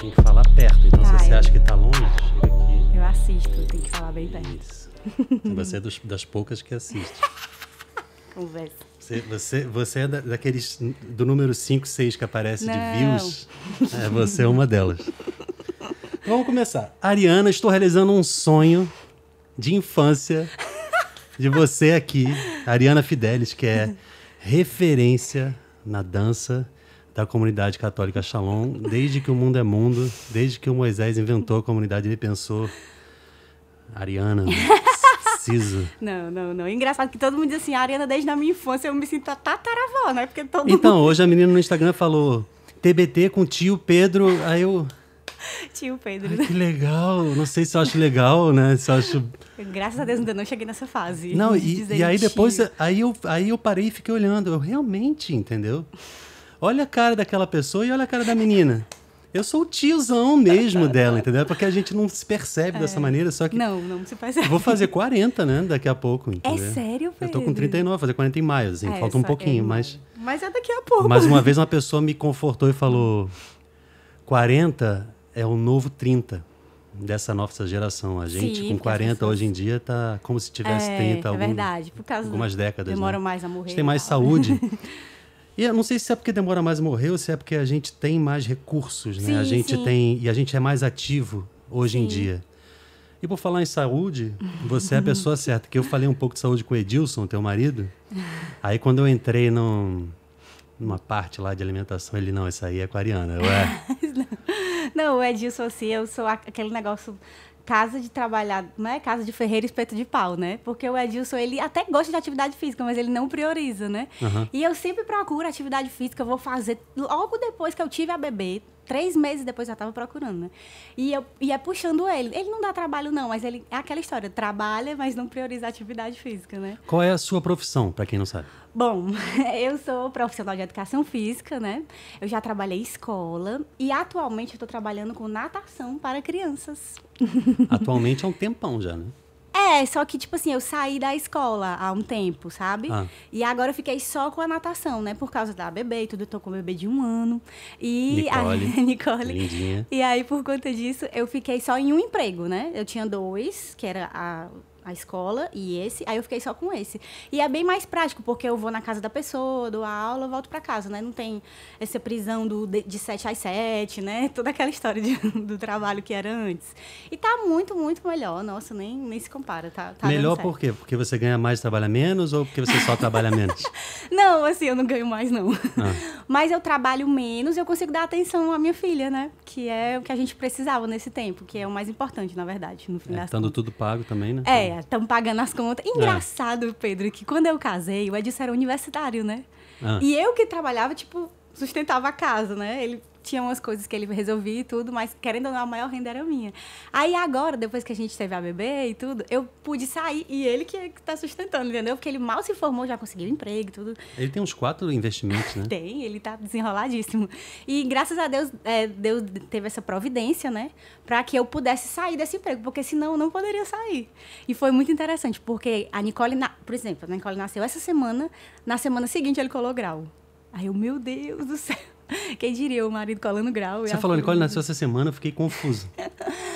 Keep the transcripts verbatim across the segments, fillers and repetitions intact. tem que falar perto. Então, tá, se você eu... acha que tá longe, chega aqui. Eu assisto, tem que falar bem perto. Isso. Então, você é dos, das poucas que assiste. Conversa. Você, você, você é da, daqueles do número cinco, seis que aparece. Não. De views. É, você é uma delas. Vamos começar. Ariana, estou realizando um sonho de infância de você aqui, Ariana Fideles, que é referência na dança da comunidade católica Shalom, desde que o mundo é mundo, desde que o Moisés inventou a comunidade, ele pensou, Ariana, preciso. Não, não, não. Engraçado que todo mundo diz assim, Ariana, desde a minha infância eu me sinto tataravó, né? Porque todo então, mundo... hoje a menina no Instagram falou, T B T com tio Pedro, aí eu... Tio Pedro. Ai, que legal. Não sei se eu acho legal, né? Se eu acho... Graças a Deus ainda não cheguei nessa fase. Não, e, e aí tio. Depois, aí eu, aí eu parei e fiquei olhando. Eu realmente, entendeu? Olha a cara daquela pessoa e olha a cara da menina. Eu sou o tiozão mesmo dela, entendeu? Porque a gente não se percebe é. dessa maneira, só que... Não, não se percebe. Vou fazer quarenta, né? Daqui a pouco, entendeu? É sério, Pedro? Eu tô com trinta e nove, vou fazer quarenta em maio, assim. É, falta um pouquinho, é... mas... Mas é daqui a pouco. Mas uma vez uma pessoa me confortou e falou... quarenta... é o novo trinta dessa nossa geração. A gente, sim, com quarenta pessoas... hoje em dia, tá como se tivesse é, trinta. Algum, é verdade, por causa algumas do... décadas. Demora, né? Mais a morrer. A gente tem mais saúde. E eu não sei se é porque demora mais a morrer ou se é porque a gente tem mais recursos, né? Sim, a gente sim. tem e a gente é mais ativo hoje sim. em dia. E por falar em saúde, você é a pessoa certa. Que eu falei um pouco de saúde com o Edilson, teu marido. Aí quando eu entrei num, numa parte lá de alimentação, ele, não, isso aí é com a Ariana. Eu, é... Não, o Edilson, assim, eu sou aquele negócio casa de trabalhar, não é casa de ferreiro, espeto de pau, né? Porque o Edilson, ele até gosta de atividade física, mas ele não prioriza, né? Uhum. E eu sempre procuro atividade física, eu vou fazer logo depois que eu tive a bebê, três meses depois eu já tava procurando, né? E, eu, e é puxando ele. Ele não dá trabalho, não, mas ele é aquela história, trabalha, mas não prioriza a atividade física, né? Qual é a sua profissão, para quem não sabe? Bom, eu sou profissional de educação física, né? Eu já trabalhei em escola e atualmente eu tô trabalhando com natação para crianças. Atualmente é um tempão já, né? É, só que, tipo assim, eu saí da escola há um tempo, sabe? Ah. E agora eu fiquei só com a natação, né? Por causa da bebê e tudo, eu tô com o bebê de um ano. E Nicole. A... Nicole. Lindinha. E aí, por conta disso, eu fiquei só em um emprego, né? Eu tinha dois, que era a... a escola e esse, aí eu fiquei só com esse. E é bem mais prático, porque eu vou na casa da pessoa, dou a aula, volto pra casa, né? Não tem essa prisão do, de, de sete às sete, né? Toda aquela história de, do trabalho que era antes. E tá muito, muito melhor. Nossa, nem, nem se compara. Tá, tá melhor por quê? Porque você ganha mais e trabalha menos ou porque você só trabalha menos? Não, assim, eu não ganho mais, não. Ah. Mas eu trabalho menos e eu consigo dar atenção à minha filha, né? Que é o que a gente precisava nesse tempo, que é o mais importante, na verdade, no fim das contas. Estando tudo pago também, né? É, estão pagando as contas. Engraçado, é. Pedro, que quando eu casei, o Edilson era universitário, né? Ah. E eu que trabalhava, tipo, sustentava a casa, né? Ele tinha umas coisas que ele resolvia e tudo, mas querendo ou não, a maior renda era minha. Aí agora, depois que a gente teve a bebê e tudo, eu pude sair e ele que tá sustentando, entendeu? Porque ele mal se formou, já conseguiu emprego e tudo. Ele tem uns quatro investimentos, né? Tem, ele tá desenroladíssimo. E graças a Deus, é, Deus teve essa providência, né? Pra que eu pudesse sair desse emprego, porque senão eu não poderia sair. E foi muito interessante, porque a Nicole, na... por exemplo, a Nicole nasceu essa semana, na semana seguinte ele colou grau. Aí eu, meu Deus do céu. Quem diria, o marido colando grau. Você falou, Nicole nasceu essa semana, eu fiquei confuso.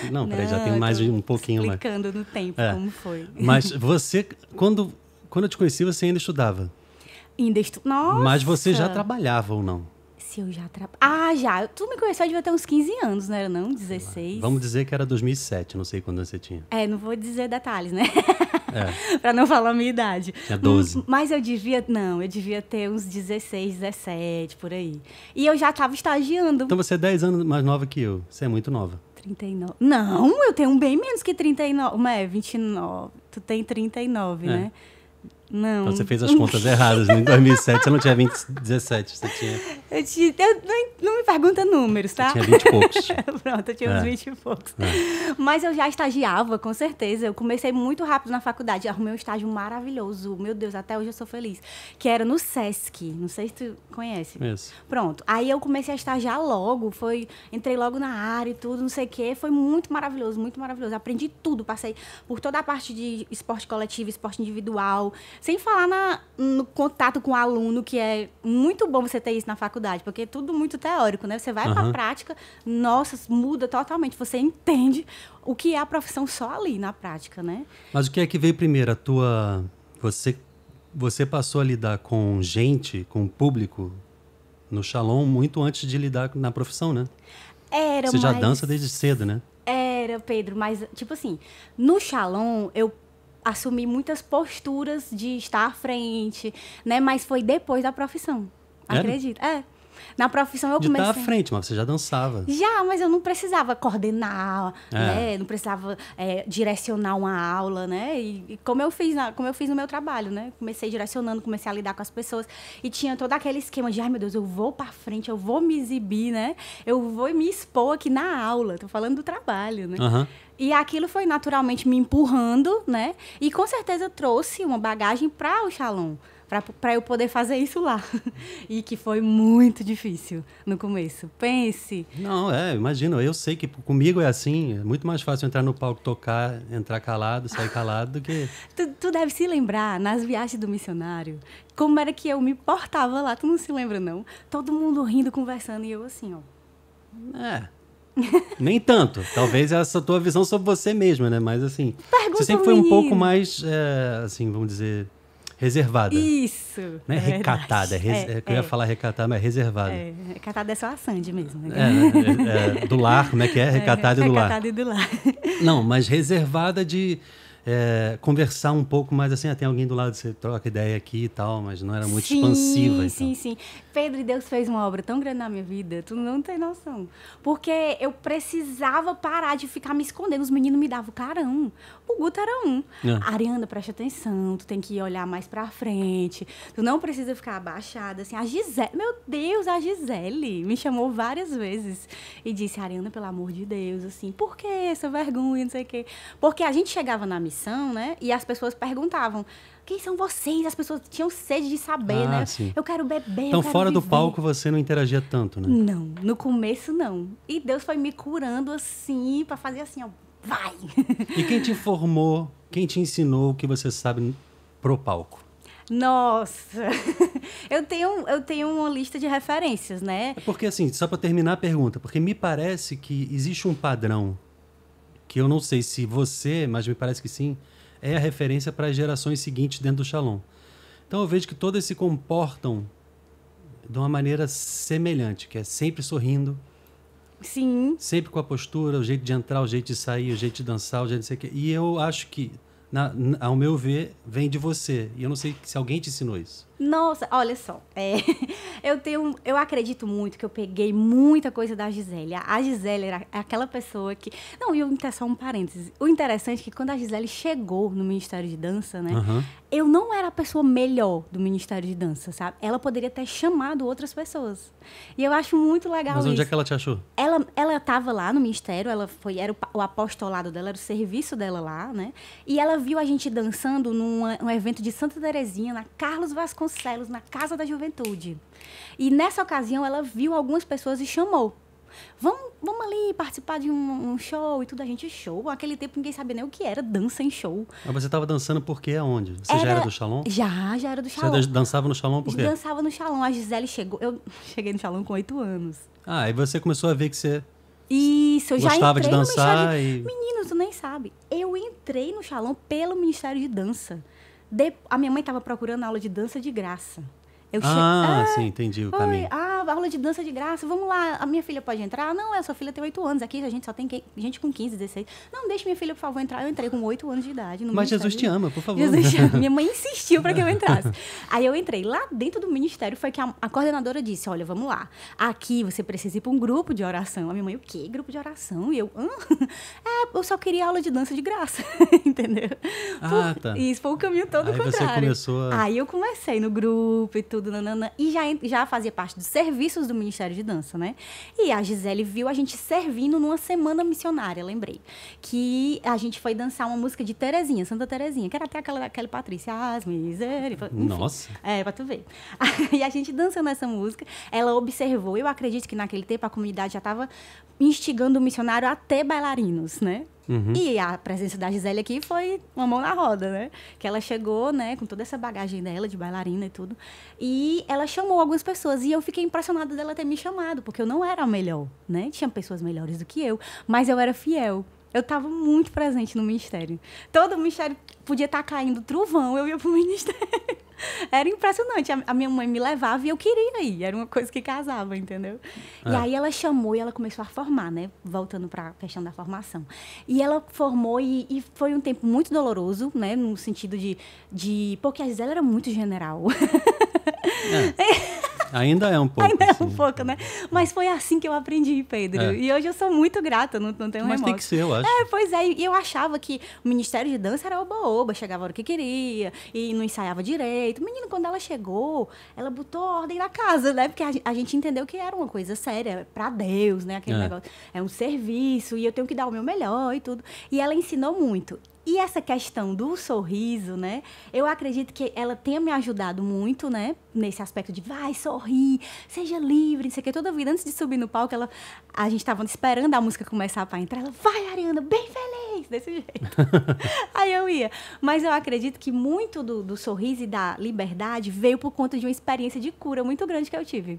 Não, não peraí, já tem mais um pouquinho lá. Explicando no tempo é. como foi. Mas você, quando, quando eu te conheci, você ainda estudava? Ainda estu... Nossa! Mas você já trabalhava ou não? Se eu já trabalhava... Ah, já! Tu me conheceu, eu devia ter uns quinze anos, não era não? dezesseis? Vamos dizer que era dois mil e sete, não sei quando você tinha. É, não vou dizer detalhes, né? É. Pra não falar a minha idade. É doze. Mas eu devia... Não, eu devia ter uns dezesseis, dezessete, por aí. E eu já tava estagiando. Então você é dez anos mais nova que eu. Você é muito nova. trinta e nove. Não, eu tenho bem menos que trinta e nove. Mas é vinte e nove. Tu tem trinta e nove, é. Né? Não. Então você fez as contas erradas. Em dois mil e sete você não tinha vinte, dezessete, você tinha... Eu, te, eu não, não me pergunta números, tá? Você tinha vinte e poucos. Pronto, eu tinha é. uns vinte e poucos. É. Mas eu já estagiava, com certeza. Eu comecei muito rápido na faculdade. Arrumei um estágio maravilhoso. Meu Deus, até hoje eu sou feliz. Que era no Sesc. Não sei se tu conhece. Isso. Pronto. Aí eu comecei a estagiar logo. Foi, entrei logo na área e tudo, não sei o quê. Foi muito maravilhoso, muito maravilhoso. Aprendi tudo. Passei por toda a parte de esporte coletivo, esporte individual... Sem falar na, no contato com o aluno, que é muito bom você ter isso na faculdade, porque é tudo muito teórico, né? Você vai uhum. para a prática, nossa, muda totalmente. Você entende o que é a profissão só ali na prática, né? Mas o que é que veio primeiro? A tua... Você, você passou a lidar com gente, com o público, no Shalom, muito antes de lidar na profissão, né? Era, Você já mas... dança desde cedo, né? Era, Pedro, mas, tipo assim, no Shalom, eu assumi muitas posturas de estar à frente, né? Mas foi depois da profissão, Era? acredito. É. Na profissão eu de comecei... De estar à frente, mas você já dançava. Já, mas eu não precisava coordenar, é. né? Não precisava é, direcionar uma aula, né? E, e como, eu fiz na, como eu fiz no meu trabalho, né? Comecei direcionando, comecei a lidar com as pessoas. E tinha todo aquele esquema de, ai, meu Deus, eu vou pra frente, eu vou me exibir, né? Eu vou me expor aqui na aula. Tô falando do trabalho, né? Uhum. E aquilo foi naturalmente me empurrando, né? E com certeza trouxe uma bagagem para o Shalom, para eu poder fazer isso lá. E que foi muito difícil no começo. Pense. Não, é, imagino. Eu sei que comigo é assim. É muito mais fácil entrar no palco, tocar, entrar calado, sair calado do que... tu, tu deve se lembrar, nas viagens do missionário, como era que eu me portava lá. Tu não se lembra, não? Todo mundo rindo, conversando, e eu assim, ó. É. Nem tanto. Talvez essa a tua visão sobre você mesma, né? Mas, assim... Pergunta você sempre foi um pouco mais, é, assim, vamos dizer... Reservada. Isso. Não é, é recatada. É res... é, eu ia é. falar recatada, mas é reservada. É, recatada é só a Sandy mesmo. Né? É, é, é, do lar, como é que é? Recatada é, e do recatada lar. Recatada e do lar. Não, mas reservada de é, conversar um pouco mais assim. Ah, tem alguém do lado, você troca ideia aqui e tal, mas não era muito sim, expansiva. Então. Sim, sim. Pedro, Deus fez uma obra tão grande na minha vida, tu não tem noção. Porque eu precisava parar de ficar me escondendo. Os meninos me davam carão. O Guto era um. É. Ariana, preste atenção, tu tem que olhar mais pra frente, tu não precisa ficar abaixada, assim. A Gisele, meu Deus, a Gisele me chamou várias vezes e disse, Ariana, pelo amor de Deus, assim, por que essa vergonha, não sei o quê? Porque a gente chegava na missão, né, e as pessoas perguntavam, quem são vocês? As pessoas tinham sede de saber, ah, né? Sim. Eu quero beber, então, eu quero fora viver. Do palco você não interagia tanto, né? Não, no começo não. E Deus foi me curando assim, pra fazer assim, ó, vai! E quem te informou, quem te ensinou o que você sabe pro palco? Nossa! Eu tenho, eu tenho uma lista de referências, né? É porque, assim, só pra terminar a pergunta, porque me parece que existe um padrão que eu não sei se você, mas me parece que sim, é a referência para as gerações seguintes dentro do Shalom. Então eu vejo que todas se comportam de uma maneira semelhante, que é sempre sorrindo. Sim. Sempre com a postura, o jeito de entrar, o jeito de sair, o jeito de dançar, o jeito de sei o quê. E eu acho que, na, na, ao meu ver, vem de você. E eu não sei se alguém te ensinou isso. Nossa, olha só. É, eu, tenho, eu acredito muito que eu peguei muita coisa da Gisele. A Gisele era aquela pessoa que... Não, e eu só um parênteses. O interessante é que quando a Gisele chegou no Ministério de Dança, né? Uhum. Eu não era a pessoa melhor do Ministério de Dança, sabe? Ela poderia ter chamado outras pessoas. E eu acho muito legal isso. Mas onde isso. é que ela te achou? Ela, ela tava lá no Ministério, ela foi, era o, o apostolado dela, era o serviço dela lá, né? E ela viu a gente dançando num um evento de Santa Terezinha, na Carlos Vasconcelos, na Casa da Juventude. E nessa ocasião ela viu algumas pessoas e chamou. Vamos, vamos ali participar de um, um show e tudo. A gente show. Naquele tempo ninguém sabia nem o que era dança em show. Mas você estava dançando porque aonde? Você era... já era do Shalom? Já, já era do Shalom. Você dançava no Shalom por quê? Dançava no Shalom. A Gisele chegou. Eu cheguei no Shalom com oito anos. Ah, e você começou a ver que você... Isso, eu gostava já entrei de dançar no Ministério de... E... Menino, tu nem sabe. Eu entrei no Shalom pelo Ministério de Dança. De... A minha mãe estava procurando aula de dança de graça. Eu che... Ah, ah, sim, entendi o foi. caminho. Ah, aula de dança de graça, vamos lá, a minha filha pode entrar? Não, a sua filha tem oito anos, aqui a gente só tem que... gente com quinze, dezesseis. Não, deixa minha filha, por favor, entrar. Eu entrei com oito anos de idade. No Mas Jesus te ama, por favor. Jesus te ama. Minha mãe insistiu para que eu entrasse. Aí eu entrei. Lá dentro do ministério foi que a, a coordenadora disse, olha, vamos lá, aqui você precisa ir para um grupo de oração. A minha mãe, o quê? Grupo de oração? E eu, hã? É, eu só queria aula de dança de graça, entendeu? Ah, por... tá. Isso foi o caminho todo Aí contrário. Aí você começou a... Aí eu comecei no grupo e tudo. Nanana, e já, já fazia parte dos serviços do Ministério de Dança, né? E a Gisele viu a gente servindo numa semana missionária, lembrei. Que a gente foi dançar uma música de Terezinha, Santa Terezinha, que era até aquela daquela Patrícia, as misericórdias. Nossa! É, pra tu ver. E a gente dançando essa música, ela observou, eu acredito que naquele tempo a comunidade já estava instigando o missionário a ter bailarinos, né? Uhum. E a presença da Gisele aqui foi uma mão na roda, né? Que ela chegou, né, com toda essa bagagem dela, de bailarina e tudo. E ela chamou algumas pessoas. E eu fiquei impressionada dela ter me chamado, porque eu não era a melhor, né? Tinha pessoas melhores do que eu, mas eu era fiel. Eu estava muito presente no ministério. Todo o ministério podia estar caindo trovão, eu ia pro ministério. Era impressionante. A minha mãe me levava e eu queria ir. Era uma coisa que casava, entendeu? É. E aí ela chamou e ela começou a formar, né? Voltando para a questão da formação. E ela formou e, e foi um tempo muito doloroso, né? No sentido de... de... porque a Gisele era muito general. É. Ainda é um pouco. Ainda assim. É um pouco, né? Mas foi assim que eu aprendi, Pedro. É. E hoje eu sou muito grata, não, não tenho remorso. Mas tem que ser, eu acho. É, pois é. E eu achava que o Ministério de Dança era oba-oba, chegava a hora que queria e não ensaiava direito. Menino, quando ela chegou, ela botou ordem na casa, né? Porque a gente entendeu que era uma coisa séria, pra Deus, né? Aquele é. negócio. É um serviço e eu tenho que dar o meu melhor e tudo. E ela ensinou muito. E essa questão do sorriso, né? Eu acredito que ela tenha me ajudado muito, né? Nesse aspecto de vai, sorri, seja livre, não sei o que. Toda vida, antes de subir no palco, ela, a gente estava esperando a música começar para entrar. Ela, vai, Ariana, bem feliz, desse jeito. Aí eu ia. Mas eu acredito que muito do, do sorriso e da liberdade veio por conta de uma experiência de cura muito grande que eu tive.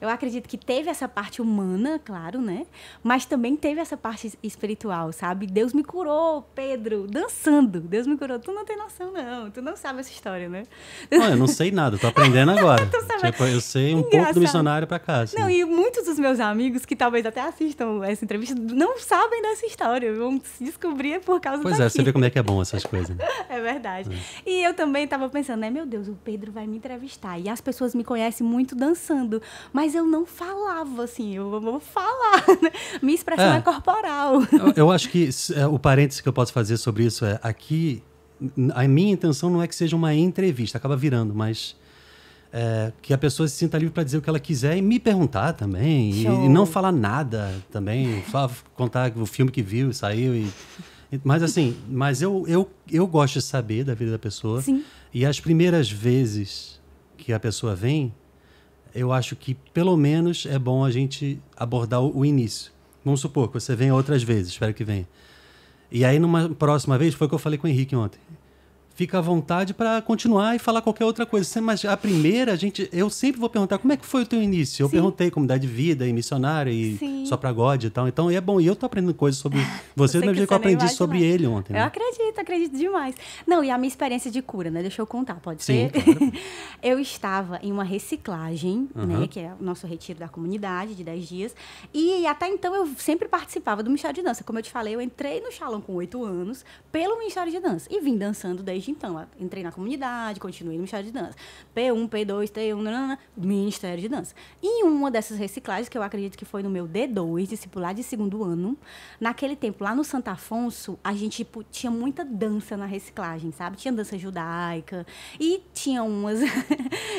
Eu acredito que teve essa parte humana, claro, né? Mas também teve essa parte espiritual, sabe? Deus me curou, Pedro, dançando. Deus me curou. Tu não tem noção, não. Tu não sabe essa história, né? Não, eu não sei nada. Tô aprendendo agora. Tipo, eu sei um Engraçado. pouco do missionário pra cá. Assim. Não, e muitos dos meus amigos que talvez até assistam essa entrevista não sabem dessa história. Vão se descobrir por causa pois daqui. Pois é, você vê como é que é bom essas coisas. Né? É verdade. É. E eu também tava pensando, né? Meu Deus, o Pedro vai me entrevistar. E as pessoas me conhecem muito dançando. Mas eu não falava, assim, eu vou falar, né? Minha expressão é, é corporal. Eu, eu acho que é, o parêntese que eu posso fazer sobre isso é, aqui, a minha intenção não é que seja uma entrevista, acaba virando, mas é, que a pessoa se sinta livre para dizer o que ela quiser e me perguntar também, e, e não falar nada também, só contar o filme que viu, saiu e... Mas assim, mas eu, eu, eu gosto de saber da vida da pessoa. Sim. E as primeiras vezes que a pessoa vem, eu acho que, pelo menos, é bom a gente abordar o, o início. Vamos supor que você venha outras vezes, espero que venha. E aí, numa próxima vez, foi o que eu falei com o Henrique ontem. Fica à vontade para continuar e falar qualquer outra coisa. Mas a primeira, a gente, eu sempre vou perguntar como é que foi o teu início. Eu Sim. perguntei comunidade de vida e missionária e Sim. só para God e tal. Então, e é bom. E eu tô aprendendo coisas sobre você, do mesmo jeito que eu aprendi sobre ele ontem. Né? Eu acredito, acredito demais. Não, e a minha experiência de cura, né? Deixa eu contar, pode Sim, ser? Claro. Eu estava em uma reciclagem, uhum. né? Que é o nosso retiro da comunidade de dez dias. E até então, eu sempre participava do Ministério de Dança. Como eu te falei, eu entrei no Shalom com oito anos pelo Ministério de Dança. E vim dançando desde então. Eu entrei na comunidade, continuei no Ministério de Dança. P um, P dois, T um, nanana, Ministério de Dança. E em uma dessas reciclagens, que eu acredito que foi no meu D dois, discipular de segundo ano, naquele tempo, lá no Santo Afonso, a gente tipo, tinha muita dança na reciclagem, sabe? Tinha dança judaica e tinha umas...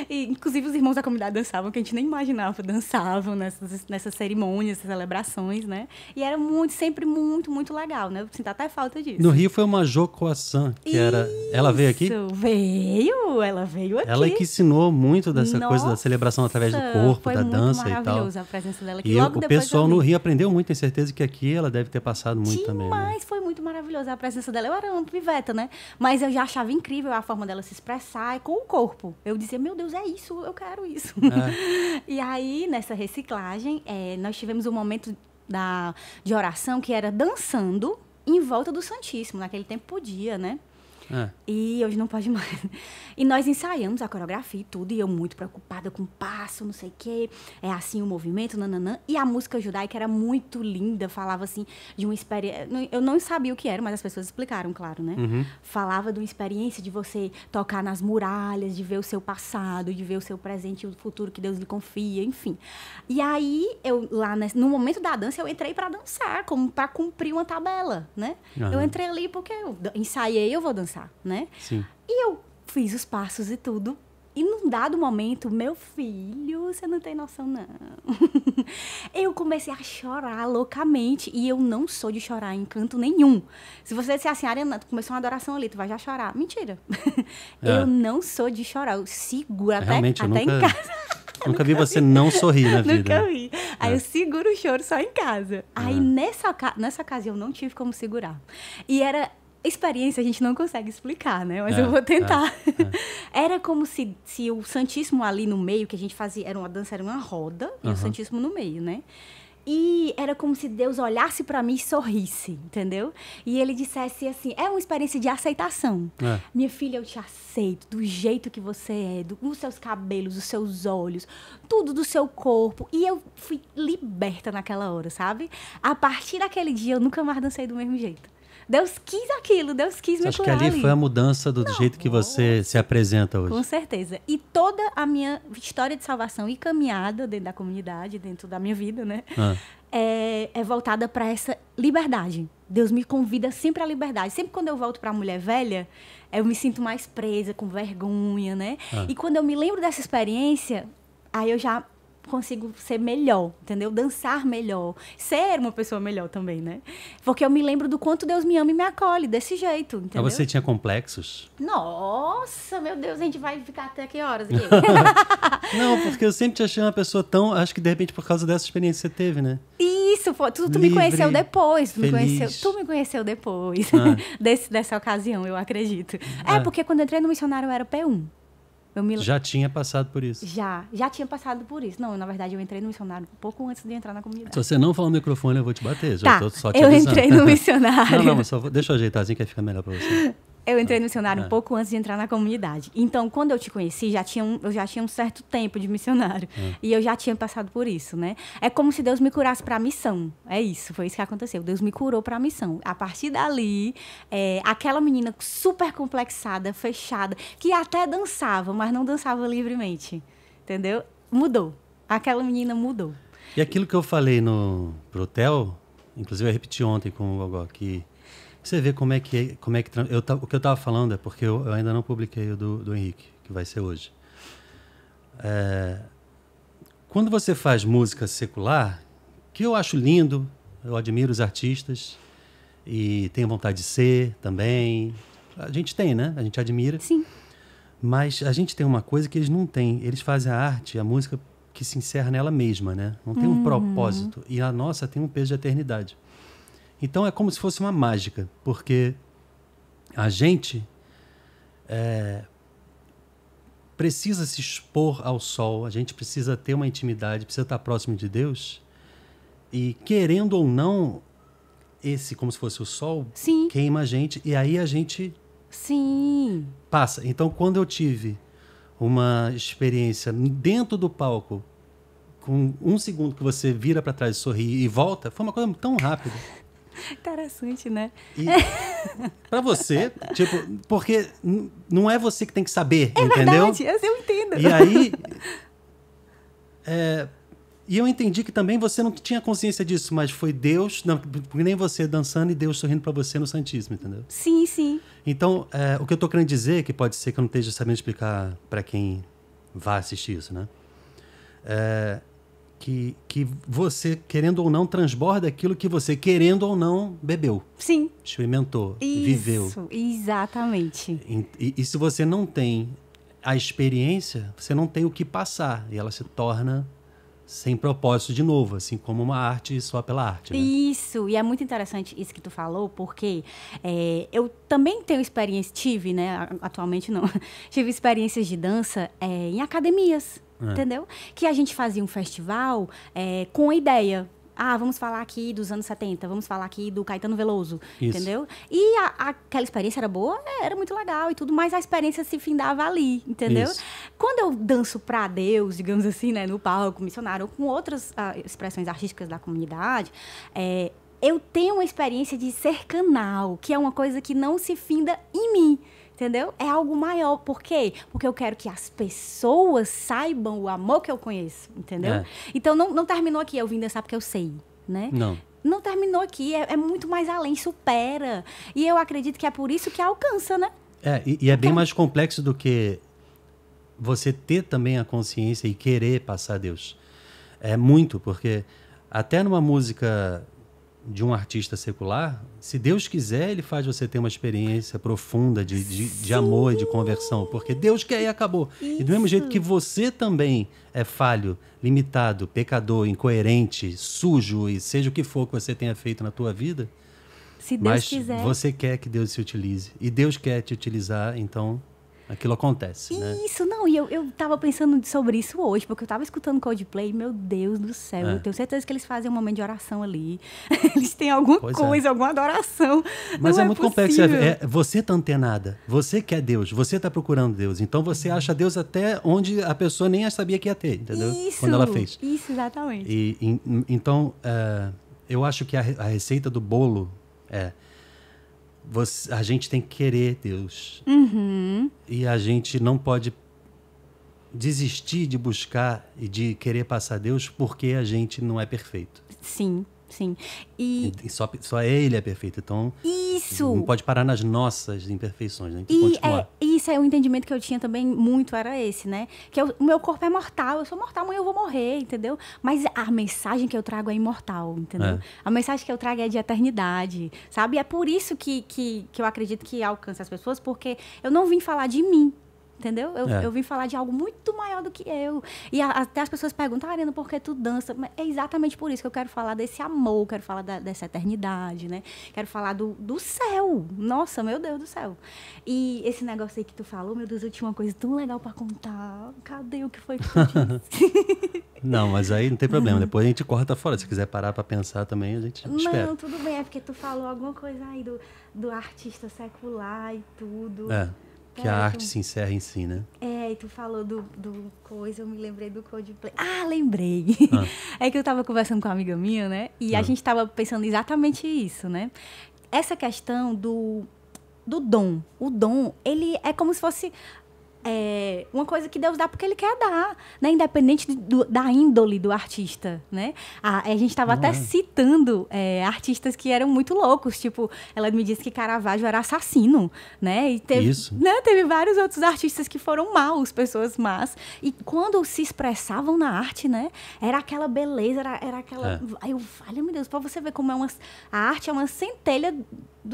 e, inclusive, os irmãos da comunidade dançavam, que a gente nem imaginava, dançavam nessas, nessas cerimônias, essas celebrações, né? E era muito, sempre muito, muito legal, né? Eu sinto até falta disso. No Rio foi uma Jocoaçã, que e... era... Ela veio aqui? Isso, veio, ela veio aqui. Ela que ensinou muito dessa Nossa, coisa da celebração através do corpo, da dança e tal. Foi maravilhosa a presença dela aqui. E logo o depois pessoal no Rio aprendeu muito, tenho certeza que aqui ela deve ter passado muito Demais, também. Mas né? foi muito maravilhosa a presença dela. Eu era uma piveta, né? Mas eu já achava incrível a forma dela se expressar com o corpo. Eu dizia, meu Deus, é isso, eu quero isso. É. E aí, nessa reciclagem, é, nós tivemos um momento da, de oração que era dançando em volta do Santíssimo. Naquele tempo podia, né? É. E hoje não pode mais. E nós ensaiamos a coreografia e tudo, e eu muito preocupada com o passo, não sei o quê, é assim o movimento, nananã. E a música judaica era muito linda, falava assim de uma experiência... Eu não sabia o que era, mas as pessoas explicaram, claro, né? Uhum. Falava de uma experiência de você tocar nas muralhas, de ver o seu passado, de ver o seu presente e o futuro que Deus lhe confia, enfim. E aí, eu lá nesse... no momento da dança, eu entrei pra dançar, como pra cumprir uma tabela, né? Uhum. Eu entrei ali porque eu ensaiei, eu vou dançar. Né? Sim. E eu fiz os passos e tudo. E num dado momento, meu filho, você não tem noção, não. Eu comecei a chorar loucamente. E eu não sou de chorar em canto nenhum. Se você disser assim, Ariana, tu começou uma adoração ali, tu vai já chorar. Mentira. É. Eu não sou de chorar. Eu seguro até, até nunca... em casa. Nunca, nunca vi você não sorrir na vida. Nunca vi. Aí é. eu seguro o choro só em casa. Aí é. nessa, nessa ocasião eu não tive como segurar. E era... Experiência a gente não consegue explicar, né? Mas é, eu vou tentar. É, é. Era como se, se o Santíssimo ali no meio, que a gente fazia... Era uma dança, era uma roda, uhum. e o Santíssimo no meio, né? E era como se Deus olhasse para mim e sorrisse, entendeu? E ele dissesse assim, é uma experiência de aceitação. É. Minha filha, eu te aceito do jeito que você é, do, dos seus cabelos, dos seus olhos, tudo do seu corpo. E eu fui liberta naquela hora, sabe? A partir daquele dia, eu nunca mais dancei do mesmo jeito. Deus quis aquilo, Deus quis me curar. Acho que ali, ali foi a mudança do Não, jeito que você se apresenta hoje. Com certeza. E toda a minha história de salvação e caminhada dentro da comunidade, dentro da minha vida, né? Ah. É, é voltada para essa liberdade. Deus me convida sempre à liberdade. Sempre quando eu volto para a mulher velha, eu me sinto mais presa, com vergonha, né? Ah. E quando eu me lembro dessa experiência, aí eu já... consigo ser melhor, entendeu? Dançar melhor, ser uma pessoa melhor também, né? Porque eu me lembro do quanto Deus me ama e me acolhe, desse jeito, entendeu? Mas você tinha complexos? Nossa, meu Deus, a gente vai ficar até que horas aqui? Não, porque eu sempre te achei uma pessoa tão... Acho que de repente por causa dessa experiência que você teve, né? Isso, foi, tu, tu Livre, me conheceu depois. Tu, me conheceu, tu me conheceu depois ah. desse, dessa ocasião, eu acredito. Ah. É, porque quando eu entrei no missionário eu era P um. Me... Já tinha passado por isso? Já, já tinha passado por isso. Não, na verdade, eu entrei no missionário um pouco antes de entrar na comunidade. Se você não falar no microfone, eu vou te bater. Tá, já tô só te eu avisando. Entrei no missionário... Não, não, mas só vou... deixa eu ajeitar assim que vai ficar melhor para você. Eu entrei no missionário é. um pouco antes de entrar na comunidade. Então, quando eu te conheci, já tinha um, eu já tinha um certo tempo de missionário. É. E eu já tinha passado por isso, né? É como se Deus me curasse para a missão. É isso, foi isso que aconteceu. Deus me curou para a missão. A partir dali, é, aquela menina super complexada, fechada, que até dançava, mas não dançava livremente. Entendeu? Mudou. Aquela menina mudou. E aquilo que eu falei no pro hotel, inclusive eu repeti ontem com o Gogo aqui, você vê como é que... Como é que eu, o que eu estava falando é porque eu, eu ainda não publiquei o do, do Henrique, que vai ser hoje. É, quando você faz música secular, que eu acho lindo, eu admiro os artistas e tenho vontade de ser também. A gente tem, né? A gente admira. Sim. Mas a gente tem uma coisa que eles não têm. Eles fazem a arte, a música que se encerra nela mesma, né? Não tem um uhum. propósito. E a nossa tem um peso de eternidade. Então, é como se fosse uma mágica, porque a gente é, precisa se expor ao sol, a gente precisa ter uma intimidade, precisa estar próximo de Deus. E, querendo ou não, esse, como se fosse o sol, Sim. queima a gente, e aí a gente Sim. passa. Então, quando eu tive uma experiência dentro do palco, com um segundo que você vira para trás e sorri e volta, foi uma coisa tão rápida. Interessante, né? Para você, tipo, porque não é você que tem que saber, é entendeu? É verdade, eu entendo. E aí, é, e eu entendi que também você não tinha consciência disso, mas foi Deus, não, nem você dançando e Deus sorrindo para você no Santíssimo, entendeu? Sim, sim. Então, é, o que eu tô querendo dizer, que pode ser que eu não esteja sabendo explicar para quem vá assistir isso, né? É... Que, que você, querendo ou não, transborda aquilo que você, querendo ou não, bebeu. Sim. Experimentou, Isso, viveu. Isso, exatamente. E, e, e se você não tem a experiência, você não tem o que passar. E ela se torna sem propósito de novo, assim como uma arte só pela arte. Né? Isso, e é muito interessante isso que tu falou, porque é, eu também tenho experiência, tive, né, atualmente não, tive experiências de dança é, em academias. É. Entendeu? Que a gente fazia um festival é, com a ideia. Ah, vamos falar aqui dos anos setenta, vamos falar aqui do Caetano Veloso, Isso. entendeu? E a, a, aquela experiência era boa, era muito legal e tudo, mas a experiência se findava ali, entendeu? Isso. Quando eu danço pra Deus, digamos assim, né, no palco, missionário, ou com outras ah, expressões artísticas da comunidade, é, eu tenho uma experiência de ser canal, que é uma coisa que não se finda em mim. Entendeu? É algo maior. Por quê? Porque eu quero que as pessoas saibam o amor que eu conheço, entendeu? É. Então, não, não terminou aqui, eu vim dançar porque eu sei, né? Não. Não terminou aqui, é, é muito mais além, supera. E eu acredito que é por isso que alcança, né? É, e, e é bem mais complexo do que você ter também a consciência e querer passar a Deus. É muito, porque até numa música de um artista secular, se Deus quiser, ele faz você ter uma experiência profunda de, de, de amor e de conversão, porque Deus quer e acabou. Isso. E do mesmo jeito que você também é falho, limitado, pecador, incoerente, sujo, e seja o que for que você tenha feito na tua vida, se Deus mas quiser. Você quer que Deus se utilize, e Deus quer te utilizar, então... Aquilo acontece, isso, né? Isso, não, e eu, eu tava pensando sobre isso hoje, porque eu tava escutando Coldplay, meu Deus do céu, é. eu tenho certeza que eles fazem um momento de oração ali, eles têm alguma pois coisa, é. alguma adoração, mas não é, é muito complexo, é, é, você tá antenada, você quer Deus, você tá procurando Deus, então você acha Deus até onde a pessoa nem sabia que ia ter, entendeu? Isso, quando ela fez. Isso, exatamente. E, e, então, uh, eu acho que a, a receita do bolo é... Você, a gente tem que querer Deus. Uhum. E a gente não pode desistir de buscar e de querer passar Deus porque a gente não é perfeito. Sim, sim. E, e só, só Ele é perfeito. Então, isso. Não pode parar nas nossas imperfeições, né? Tem que continuar. É, isso é um entendimento que eu tinha também muito, era esse, né? Que o meu corpo é mortal, eu sou mortal, amanhã eu vou morrer, entendeu? Mas a mensagem que eu trago é imortal, entendeu? É. A mensagem que eu trago é de eternidade, sabe? E é por isso que, que, que eu acredito que alcança as pessoas, porque eu não vim falar de mim. Entendeu? Eu, é. eu vim falar de algo muito maior do que eu. E a, até as pessoas perguntam, ah, Ariana, por que tu dança? Mas é exatamente por isso que eu quero falar desse amor, quero falar da, dessa eternidade, né? Quero falar do, do céu. Nossa, meu Deus do céu. E esse negócio aí que tu falou, meu Deus, eu tinha uma coisa tão legal pra contar. Cadê o que foi que tu disse? Não, mas aí não tem problema. Depois a gente corta fora. Se quiser parar pra pensar também, a gente não, espera. Não, tudo bem. É porque tu falou alguma coisa aí do, do artista secular e tudo. É. Que a arte se encerra em si, né? É, e tu falou do, do coisa, eu me lembrei do Coldplay. Ah, lembrei! Ah. É que eu tava conversando com uma amiga minha, né? E ah. a gente tava pensando exatamente isso, né? Essa questão do, do dom. O dom, ele é como se fosse... É uma coisa que Deus dá porque Ele quer dar, né? Independente do, da índole do artista, né? A, a gente estava até é. citando é, artistas que eram muito loucos, tipo, ela me disse que Caravaggio era assassino, né? E teve, Isso. Né? Teve vários outros artistas que foram maus, pessoas más, e quando se expressavam na arte, né? Era aquela beleza, era, era aquela... É. Eu, olha, meu Deus, pra você ver como é uma... A arte é uma centelha...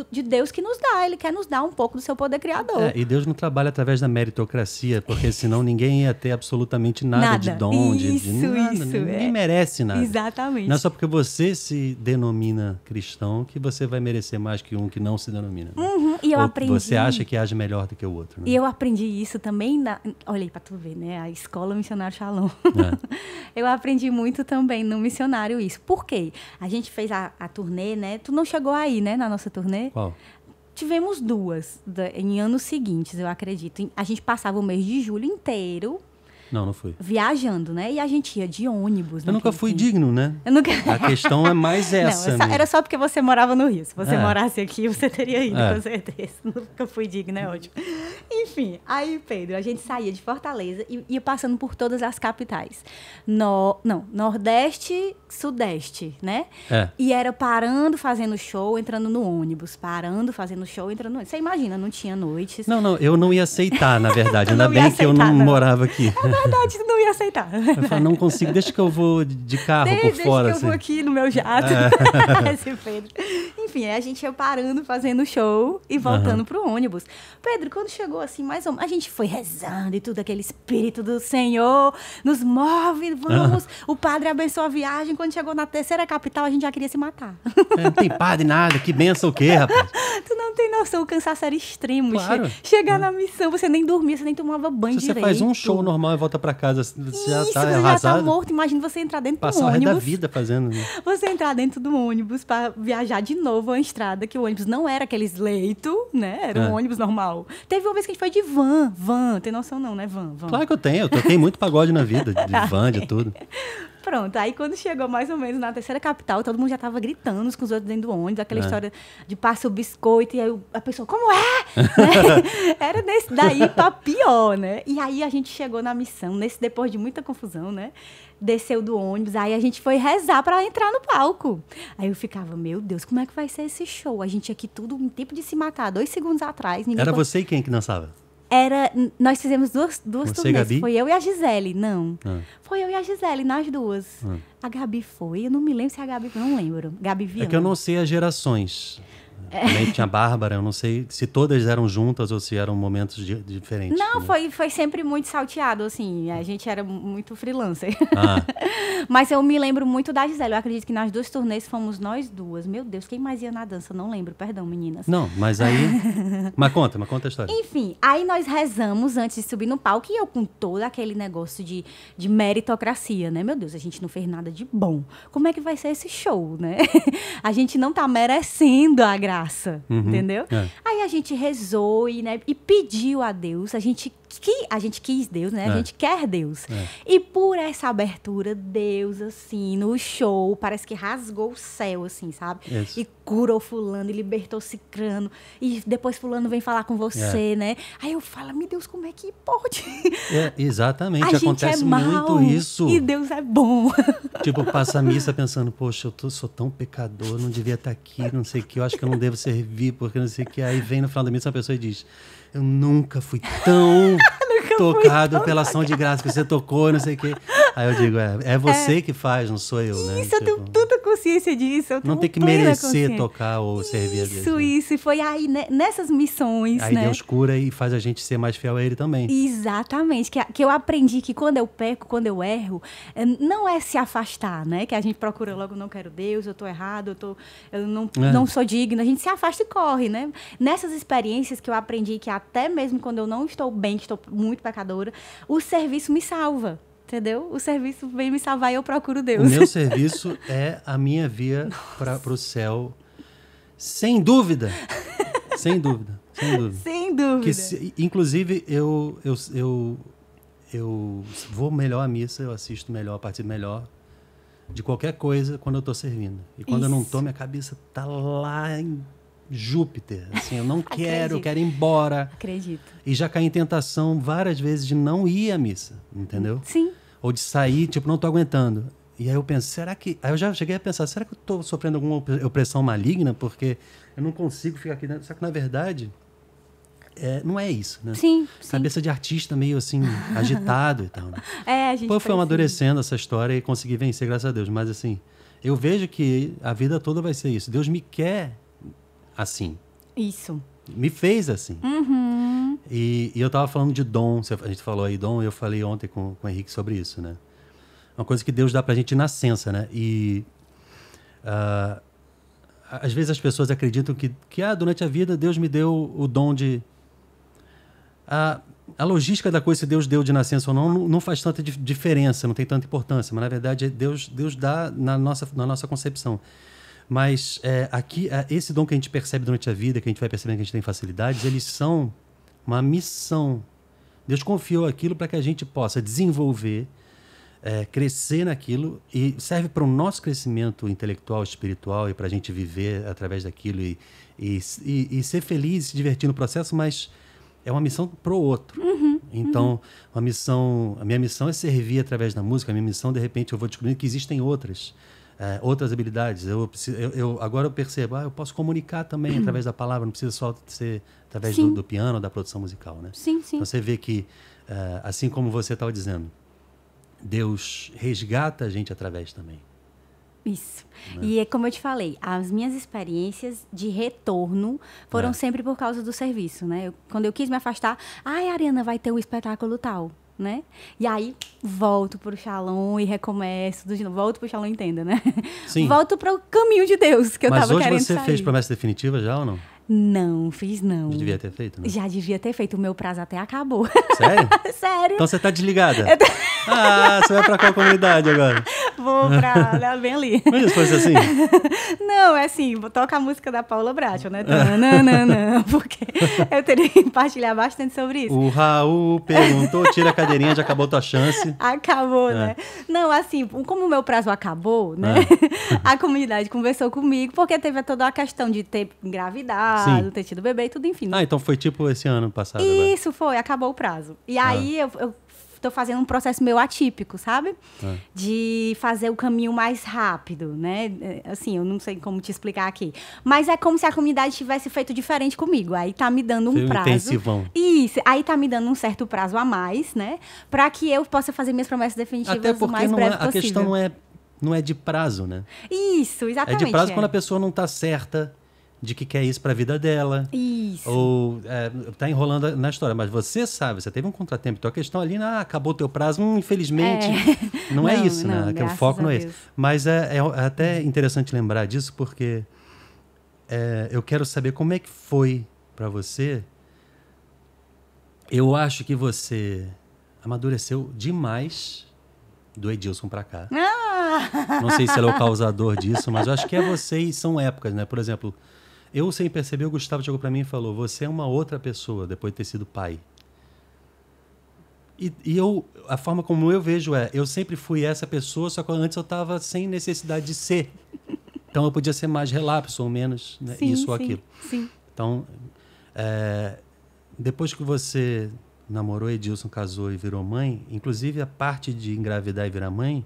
de Deus que nos dá, Ele quer nos dar um pouco do seu poder criador. É, e Deus não trabalha através da meritocracia, porque senão ninguém ia ter absolutamente nada, nada. de dom, isso, de, de nada, isso, ninguém é. merece nada. Exatamente. Não é só porque você se denomina cristão que você vai merecer mais que um que não se denomina. Né? Uhum, e eu Ou aprendi... Você acha que age melhor do que o outro. Né? E eu aprendi isso também, na... olha aí pra tu ver, né? A escola missionário Shalom. É. Eu aprendi muito também no missionário isso. Por quê? A gente fez a, a turnê, né? Tu não chegou aí, né? Na nossa turnê. Qual? Tivemos duas da, em anos seguintes, eu acredito. A gente passava o mês de julho inteiro. Não, não fui. Viajando, né? E a gente ia de ônibus. Eu nunca fui assim. digno, né? Eu nunca... A questão é mais essa. Não, essa era só porque você morava no Rio. Se você é. morasse aqui, você teria ido, é. com certeza. Nunca fui digno, é ótimo. Enfim, aí, Pedro, a gente saía de Fortaleza e ia passando por todas as capitais. No... Não, Nordeste, Sudeste, né? É. E era parando, fazendo show, entrando no ônibus. Parando, fazendo show, entrando no ônibus. Você imagina, não tinha noites. Não, não, eu não ia aceitar, na verdade. Ainda bem aceitar, que eu não, não morava aqui. Na verdade, não ia aceitar. Eu falo, não consigo, deixa que eu vou de carro de, por deixa fora. Deixa que assim. eu vou aqui no meu jato. É. Esse Pedro. Enfim, a gente ia parando, fazendo show e voltando uhum. pro ônibus. Pedro, quando chegou assim, mais ou menos, a gente foi rezando e tudo, aquele espírito do Senhor nos move, vamos. Uhum. O padre abençoou a viagem. Quando chegou na terceira capital, a gente já queria se matar. É, não tem padre, nada, que benção o quê, rapaz? Tu não tem noção, o cansaço era extremo. Claro. Chegar é. na missão, você nem dormia, você nem tomava banho direito. Se você faz um show normal e volta pra casa, você Isso, já tá você arrasado. já tá morto. Imagina você entrar dentro Passar do ônibus. Passar o resto da vida fazendo. Né? Você entrar dentro do ônibus pra viajar de novo a estrada, que o ônibus não era aqueles leito, né? Era é. um ônibus normal. Teve uma vez que a gente foi de van. Van, tem noção não, né? Van, van. Claro que eu tenho. Eu toquei muito pagode na vida. De van, de tudo. Pronto, aí quando chegou mais ou menos na terceira capital, todo mundo já tava gritando uns com os outros dentro do ônibus, aquela é. história de passa o biscoito, e aí a pessoa, como é? Né? Era desse daí pra pior, né? E aí a gente chegou na missão, nesse depois de muita confusão, né? Desceu do ônibus, aí a gente foi rezar pra entrar no palco. Aí eu ficava, meu Deus, como é que vai ser esse show? A gente aqui tudo um tempo de se matar, dois segundos atrás. Ninguém Era pode... você e quem que dançava? era... Nós fizemos duas, duas Você, turnês. Gabi? Foi eu e a Gisele. Não. Ah. Foi eu e a Gisele, nós duas. Ah. A Gabi foi. Eu não me lembro se a Gabi... Não lembro. Gabi Viana. É que eu não sei as gerações. É. Tinha a Bárbara, eu não sei se todas eram juntas ou se eram momentos de, diferentes. Não, né? foi, foi sempre muito salteado, assim. A gente era muito freelancer. Ah. Mas eu me lembro muito da Gisele. Eu acredito que nas duas turnês fomos nós duas. Meu Deus, quem mais ia na dança? Eu não lembro, perdão, meninas. Não, mas aí... mas conta, mas conta a história. Enfim, aí nós rezamos antes de subir no palco e eu com todo aquele negócio de, de meritocracia, né? Meu Deus, a gente não fez nada de bom. Como é que vai ser esse show, né? A gente não tá merecendo a graça. Uhum, entendeu? É. Aí a gente rezou e, né, e pediu a Deus, a gente, que, a gente quis Deus, né? É. A gente quer Deus. É. E por essa abertura, Deus, assim, no show, parece que rasgou o céu, assim, sabe? Isso. E curou fulano, e libertou cicrano, e depois fulano vem falar com você, é. né? Aí eu falo, meu Deus, como é que pode? É, exatamente, a acontece gente é muito mal, isso. E Deus é bom. Tipo, passa a missa pensando, poxa, eu tô, sou tão pecador, não devia estar aqui, não sei o que, eu acho que eu não devo servir, porque não sei o que. Aí vem no final da missa uma pessoa e diz, eu nunca fui tão nunca tocado fui tão pela ação de graça que você tocou, não sei o que. Aí eu digo, é, é você é. que faz, não sou eu, isso, né? Isso, eu tenho tanta consciência disso. Eu tenho não tem que merecer tocar ou isso, servir a Deus. Isso, né? Isso. E foi aí, né, nessas missões, aí né? Aí Deus cura e faz a gente ser mais fiel a Ele também. Exatamente. Que, que eu aprendi que quando eu peco, quando eu erro, não é se afastar, né? Que a gente procura logo, não quero Deus, eu tô errado, eu, tô, eu não, é. não sou digna. A gente se afasta e corre, né? Nessas experiências que eu aprendi que até mesmo quando eu não estou bem, que estou muito pecadora, o serviço me salva. Entendeu? O serviço vem me salvar e eu procuro Deus. O meu serviço é a minha via para o céu. Sem dúvida. Sem dúvida. Sem dúvida. Sem dúvida. Que se, inclusive, eu, eu, eu, eu vou melhor à missa, eu assisto melhor, participo melhor de qualquer coisa quando eu estou servindo. E quando Isso. eu não estou, minha cabeça está lá em Júpiter. Assim, eu não quero, eu quero ir embora. Acredito. E já caí em tentação várias vezes de não ir à missa, entendeu? Sim. Ou de sair, tipo, não tô aguentando. E aí eu penso, será que... Aí eu já cheguei a pensar, será que eu tô sofrendo alguma opressão maligna? Porque eu não consigo ficar aqui dentro. Só que, na verdade, é, não é isso, né? Sim, sim. Cabeça de artista meio, assim, agitado e tal. Né? É, a gente... Pô, eu fui amadurecendo essa história e consegui vencer, graças a Deus. Mas, assim, eu vejo que a vida toda vai ser isso. Deus me quer assim. Isso. Me fez assim. Uhum. E, e eu tava falando de dom, a gente falou aí dom, eu falei ontem com, com o Henrique sobre isso, né? Uma coisa que Deus dá pra gente de nascença, né? E uh, às vezes as pessoas acreditam que, que ah, durante a vida Deus me deu o dom de... A, a logística da coisa, se Deus deu de nascença ou não, não faz tanta diferença, não tem tanta importância, mas na verdade Deus, Deus dá na nossa, na nossa concepção. Mas é, aqui, esse dom que a gente percebe durante a vida, que a gente vai percebendo que a gente tem facilidades, eles são uma missão. Deus confiou aquilo para que a gente possa desenvolver, é, crescer naquilo, e serve para o nosso crescimento intelectual, espiritual, e para a gente viver através daquilo e, e, e, e ser feliz, se divertir no processo, mas é uma missão para o outro. Uhum, então, uhum. Uma missão, a minha missão é servir através da música, a minha missão, de repente, eu vou descobrindo que existem outras. É, outras habilidades, eu, eu, eu, agora eu percebo, ah, eu posso comunicar também, uhum, através da palavra, não precisa só ser através do, do piano, da produção musical, né? Sim, sim. Então você vê que, uh, assim como você estava dizendo, Deus resgata a gente através também. Isso. Né? E é como eu te falei, as minhas experiências de retorno foram é. sempre por causa do serviço, né? Eu, quando eu quis me afastar, ai, ah, Ariana, vai ter um espetáculo tal, né? E aí volto pro Shalom e recomeço do... Volto pro Shalom, entenda, né? Sim. Volto pro caminho de Deus que eu Mas tava querendo sair. Mas hoje você fez promessa definitiva já ou não? Não, fiz não. Já devia ter feito, né? Já devia ter feito. O meu prazo até acabou. Sério? Sério. Então você tá desligada. Eu tô... Ah, você vai pra qual comunidade agora? Vou pra... Né, bem ali. Mas isso fosse assim? Não, é assim, toca a música da Paula Bracho, né? Não, não, não, não, porque eu teria que partilhar bastante sobre isso. O Raul perguntou, tira a cadeirinha, já acabou tua chance. Acabou, é. né? Não, assim, como o meu prazo acabou, né? É. A comunidade conversou comigo, porque teve toda a questão de ter engravidado, Sim. ter tido bebê e tudo, enfim. Ah, então foi tipo esse ano passado. Isso, agora. Foi, acabou o prazo. E aí ah. eu, eu tô fazendo um processo meu atípico, sabe? É. De fazer o caminho mais rápido, né? Assim, eu não sei como te explicar aqui. Mas é como se a comunidade tivesse feito diferente comigo. Aí tá me dando um Foi prazo. Intensivão. Isso. Aí tá me dando um certo prazo a mais, né? Pra que eu possa fazer minhas promessas definitivas o mais breve possível. Até porque a questão não é, não é de prazo, né? Isso, exatamente. É de prazo é. quando a pessoa não tá certa de que quer isso para a vida dela. Isso. Ou é, tá enrolando na história. Mas você sabe, você teve um contratempo. Então a questão ali, ah, acabou o teu prazo, hum, infelizmente. É. Não, não é isso, não, né? O foco não é esse. Mas é, é até interessante lembrar disso, porque é, eu quero saber como é que foi para você. Eu acho que você amadureceu demais do Edilson para cá. Ah. Não sei se ele é o causador disso, mas eu acho que é você e são épocas, né? Por exemplo... Eu, sem perceber, o Gustavo chegou para mim e falou: você é uma outra pessoa depois de ter sido pai. E, e eu, a forma como eu vejo é: eu sempre fui essa pessoa, só que antes eu estava sem necessidade de ser. Então eu podia ser mais relapso ou menos, né? Sim, isso ou aquilo. Sim. Então, é, depois que você namorou, Edilson casou e virou mãe, inclusive a parte de engravidar e virar mãe,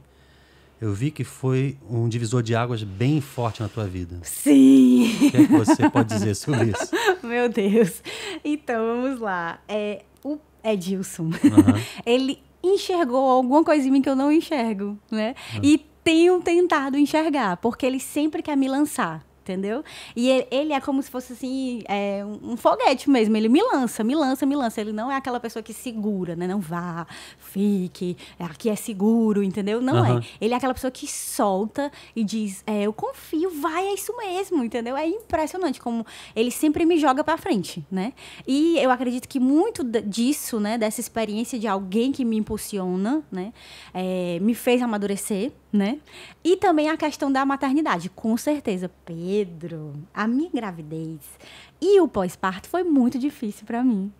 eu vi que foi um divisor de águas bem forte na tua vida. Sim! O que é que você pode dizer sobre isso? Meu Deus! Então, vamos lá. É, o Edilson, uhum. ele enxergou alguma coisa em mim que eu não enxergo, né? Uhum. E tenho tentado enxergar, porque ele sempre quer me lançar. Entendeu? E ele, ele é como se fosse assim, é, um foguete mesmo. Ele me lança, me lança, me lança. Ele não é aquela pessoa que segura, né? Não vá, fique, aqui é seguro, entendeu? Não uhum. é. Ele é aquela pessoa que solta e diz, é, eu confio, vai, é isso mesmo, entendeu? É impressionante como ele sempre me joga pra frente, né? E eu acredito que muito disso, né? Dessa experiência de alguém que me impulsiona, né? É, me fez amadurecer, né? E também a questão da maternidade, com certeza. Pedro, a minha gravidez e o pós-parto foi muito difícil para mim.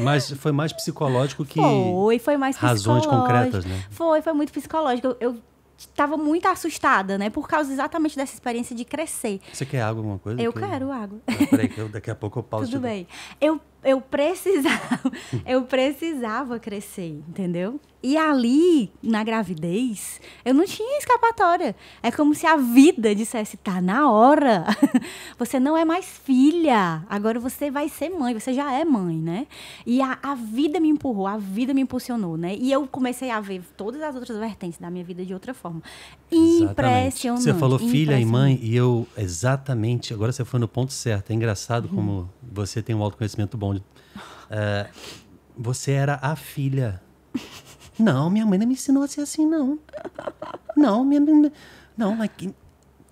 Mas foi mais psicológico que foi, foi mais razões concretas, né? Foi, foi muito psicológico. Eu estava muito assustada, né? Por causa exatamente dessa experiência de crescer. Você quer água, alguma coisa? Eu que... quero água. Ah, peraí, que eu, daqui a pouco eu pauso. Tudo bem. Eu, eu, precisava, eu precisava crescer, entendeu? E ali, na gravidez, eu não tinha escapatória. É como se a vida dissesse, tá na hora. Você não é mais filha. Agora você vai ser mãe. Você já é mãe, né? E a, a vida me empurrou, a vida me impulsionou, né? E eu comecei a ver todas as outras vertentes da minha vida de outra forma. Exatamente. Impressionante. Você falou filha e mãe, e eu, exatamente, agora você foi no ponto certo. É engraçado hum. como você tem um autoconhecimento bom. É, você era a filha. Não, minha mãe não me ensinou a ser assim, não. Não, minha mãe... Não, mas...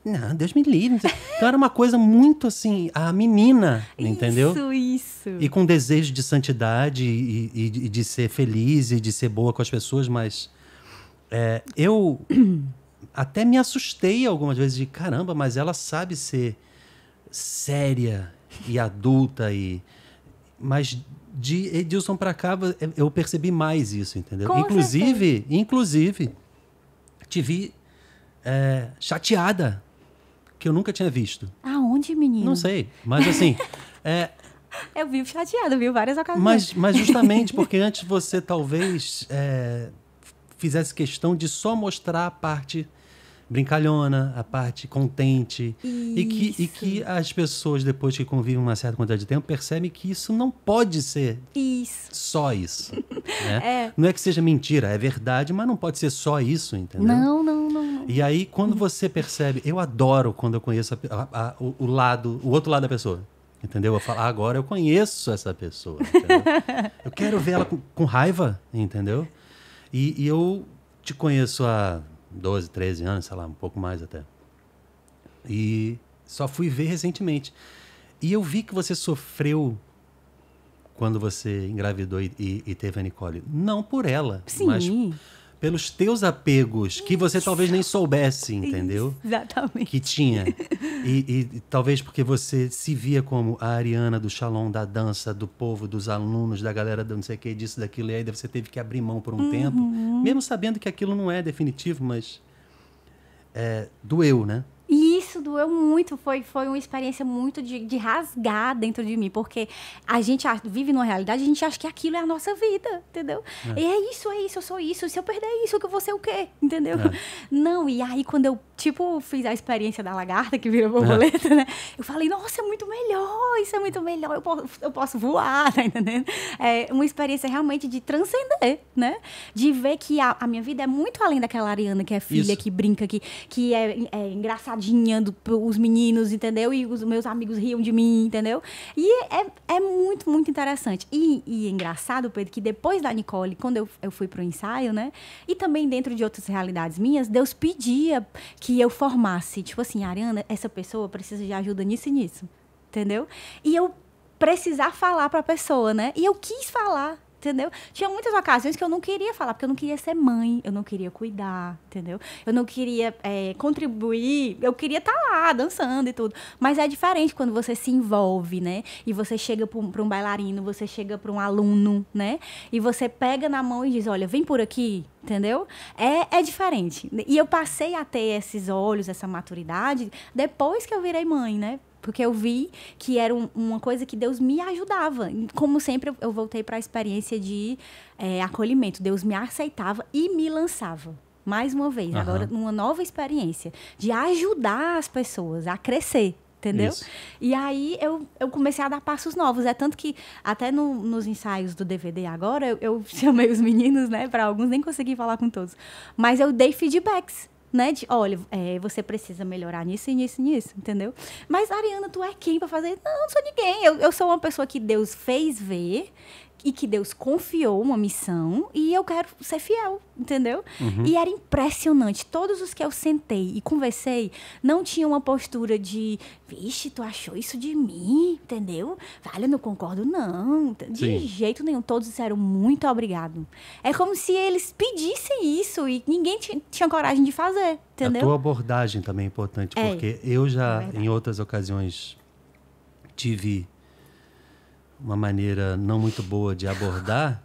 Não, Deus me livre. Então era uma coisa muito assim, a menina, isso, entendeu? Isso, isso. E com desejo de santidade e, e, e de ser feliz e de ser boa com as pessoas, mas... É, eu até me assustei algumas vezes de, caramba, mas ela sabe ser séria e adulta e... Mas... De Edilson para cá, eu percebi mais isso, entendeu? Com inclusive, certeza. inclusive, te vi é, chateada, que eu nunca tinha visto. Aonde, menino? Não sei, mas assim... é, eu vivo chateada, viu? Várias ocasiões. Mas, mas justamente porque antes você talvez é, fizesse questão de só mostrar a parte brincalhona, a parte contente. E que, e que as pessoas, depois que convivem uma certa quantidade de tempo, percebem que isso não pode ser isso. só isso. Né? É. Não é que seja mentira, é verdade, mas não pode ser só isso, entendeu? Não, não, não. não. E aí, quando você percebe... Eu adoro quando eu conheço a, a, a, o, o lado, o outro lado da pessoa. Entendeu? Eu falo, ah, agora eu conheço essa pessoa. Entendeu? Eu quero ver ela com, com raiva, entendeu? E, e eu te conheço a... doze, treze anos, sei lá, um pouco mais até. E só fui ver recentemente. E eu vi que você sofreu quando você engravidou e, e, e teve a Nicole. Não por ela, Sim. mas pelos teus apegos, que você Isso. talvez nem soubesse, entendeu? Isso, exatamente. Que tinha. E, e, e talvez porque você se via como a Ariana do Shalom, da dança, do povo, dos alunos, da galera do não sei o que, disso, daquilo. E aí você teve que abrir mão por um uhum. tempo. Mesmo sabendo que aquilo não é definitivo, mas é, doeu, né? Isso doeu muito, foi, foi uma experiência muito de, de rasgar dentro de mim, porque a gente vive numa realidade, a gente acha que aquilo é a nossa vida, entendeu? É. E é isso, é isso, eu sou isso, se eu perder isso, eu vou ser o quê? Entendeu? É. Não, e aí quando eu, tipo, fiz a experiência da lagarta, que vira borboleta, é. né? Eu falei, nossa, é muito melhor, isso é muito melhor, eu posso, eu posso voar, tá entendendo? É uma experiência realmente de transcender, né? De ver que a, a minha vida é muito além daquela Ariana que é filha, isso. que brinca, que, que é, é engraçadinha, do, os meninos, entendeu? E os meus amigos riam de mim, entendeu? E é, é muito, muito interessante. E, e engraçado, Pedro, que depois da Nicole, quando eu, eu fui pro ensaio, né? E também dentro de outras realidades minhas, Deus pedia que eu formasse, tipo assim, Ariana, essa pessoa precisa de ajuda nisso e nisso, entendeu? E eu precisar falar pra pessoa, né? E eu quis falar, entendeu? Tinha muitas ocasiões que eu não queria falar, porque eu não queria ser mãe, eu não queria cuidar, entendeu? Eu não queria é, contribuir, eu queria estar lá dançando e tudo. Mas é diferente quando você se envolve, né? E você chega para um bailarino, você chega para um aluno, né? E você pega na mão e diz, olha, vem por aqui, entendeu? É, é diferente. E eu passei a ter esses olhos, essa maturidade, depois que eu virei mãe, né? Porque eu vi que era um, uma coisa que Deus me ajudava. Como sempre, eu voltei para a experiência de é, acolhimento. Deus me aceitava e me lançava. Mais uma vez, uhum. agora numa nova experiência de ajudar as pessoas a crescer. Entendeu? Isso. E aí eu, eu comecei a dar passos novos. É tanto que até no, nos ensaios do D V D agora, eu, eu chamei os meninos, né? Para alguns, nem consegui falar com todos. Mas eu dei feedbacks. Né? De, olha, é, você precisa melhorar nisso e nisso e nisso, entendeu? Mas, Ariana, tu é quem para fazer? Não, não sou ninguém. Eu, eu sou uma pessoa que Deus fez ver e que Deus confiou uma missão e eu quero ser fiel, entendeu? Uhum. E era impressionante. Todos os que eu sentei e conversei não tinham uma postura de vixe, tu achou isso de mim, entendeu? Olha, eu não concordo, não. De Sim. jeito nenhum. Todos disseram muito obrigado. É como se eles pedissem isso e ninguém tinha coragem de fazer, entendeu? A tua abordagem também é importante, é, porque eu já, é em outras ocasiões, tive uma maneira não muito boa de abordar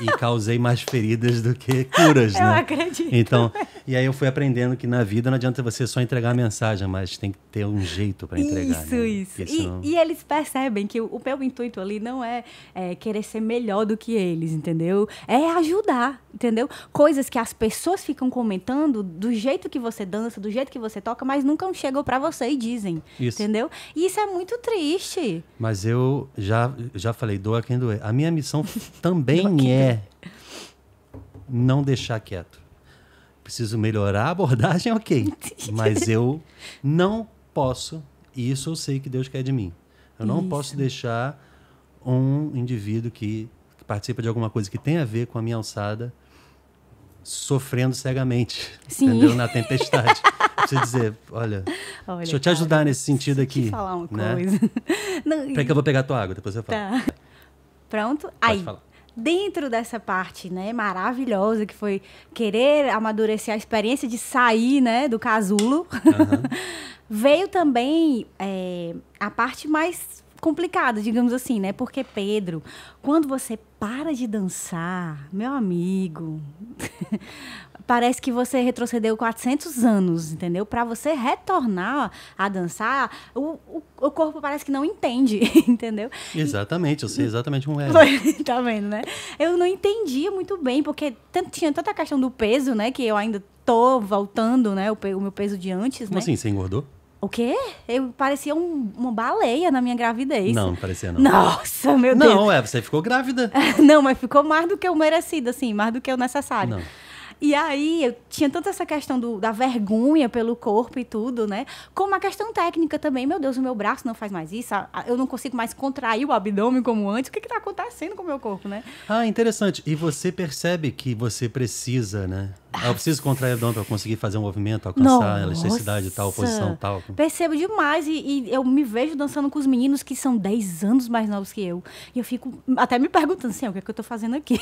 e causei mais feridas do que curas, eu né? Eu acredito. Então, e aí eu fui aprendendo que na vida não adianta você só entregar a mensagem, mas tem que ter um jeito para entregar. Isso, né? isso. E, não... e eles percebem que o, o meu intuito ali não é, é querer ser melhor do que eles, entendeu? É ajudar, entendeu? Coisas que as pessoas ficam comentando do jeito que você dança, do jeito que você toca, mas nunca chegam para você e dizem, isso. entendeu? E isso é muito triste. Mas eu já, já falei, doa quem doer. A minha missão também é É não deixar quieto. Preciso melhorar a abordagem, ok. Mas eu não posso, e isso eu sei que Deus quer de mim. Eu não isso. posso deixar um indivíduo que, que participa de alguma coisa que tem a ver com a minha alçada sofrendo cegamente, Sim. entendeu? Na tempestade. Preciso dizer, olha, olha, deixa eu te ajudar cara, nesse sentido aqui. Falar uma né? coisa. Peraí que eu vou pegar a tua água, depois eu falo. Tá. Pronto? Pode Aí. falar. Dentro dessa parte, né, maravilhosa, que foi querer amadurecer a experiência de sair, né, do casulo, uhum. veio também é, a parte mais complicada, digamos assim, né? Porque, Pedro, quando você para de dançar, meu amigo, parece que você retrocedeu quatrocentos anos, entendeu? Para você retornar a dançar, o, o, o corpo parece que não entende, entendeu? Exatamente, eu sei exatamente como é. Tá vendo, né? Eu não entendia muito bem, porque tanto, tinha tanta questão do peso, né? Que eu ainda tô voltando, né? O, o meu peso de antes, como né? assim, você engordou? O quê? Eu parecia um, uma baleia na minha gravidez. Não, não parecia não. Nossa, meu Deus. Não, é, você ficou grávida. Não, mas ficou mais do que o merecido, assim, mais do que o necessário. Não. E aí, eu tinha tanta essa questão do, da vergonha pelo corpo e tudo, né? Como a questão técnica também. Meu Deus, o meu braço não faz mais isso. Eu não consigo mais contrair o abdômen como antes. O que que tá acontecendo com o meu corpo, né? Ah, interessante. E você percebe que você precisa, né? Eu preciso contrair o abdômen para conseguir fazer um movimento, alcançar a elasticidade tal, posição tal. Percebo demais. E, e eu me vejo dançando com os meninos que são dez anos mais novos que eu. E eu fico até me perguntando assim, o que é que eu tô fazendo aqui?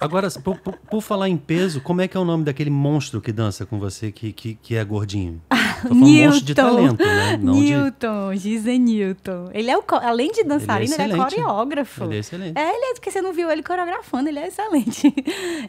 Agora, por, por, por falar em peso, como é que é o nome daquele monstro que dança com você, que, que, que é gordinho? Tô falando um monte de talento, né? Não Newton, de... Gisele Newton. Ele é o, além de dançarino, ele é, ele é coreógrafo. Ele é excelente. É, ele é, porque você não viu ele coreografando, ele é excelente.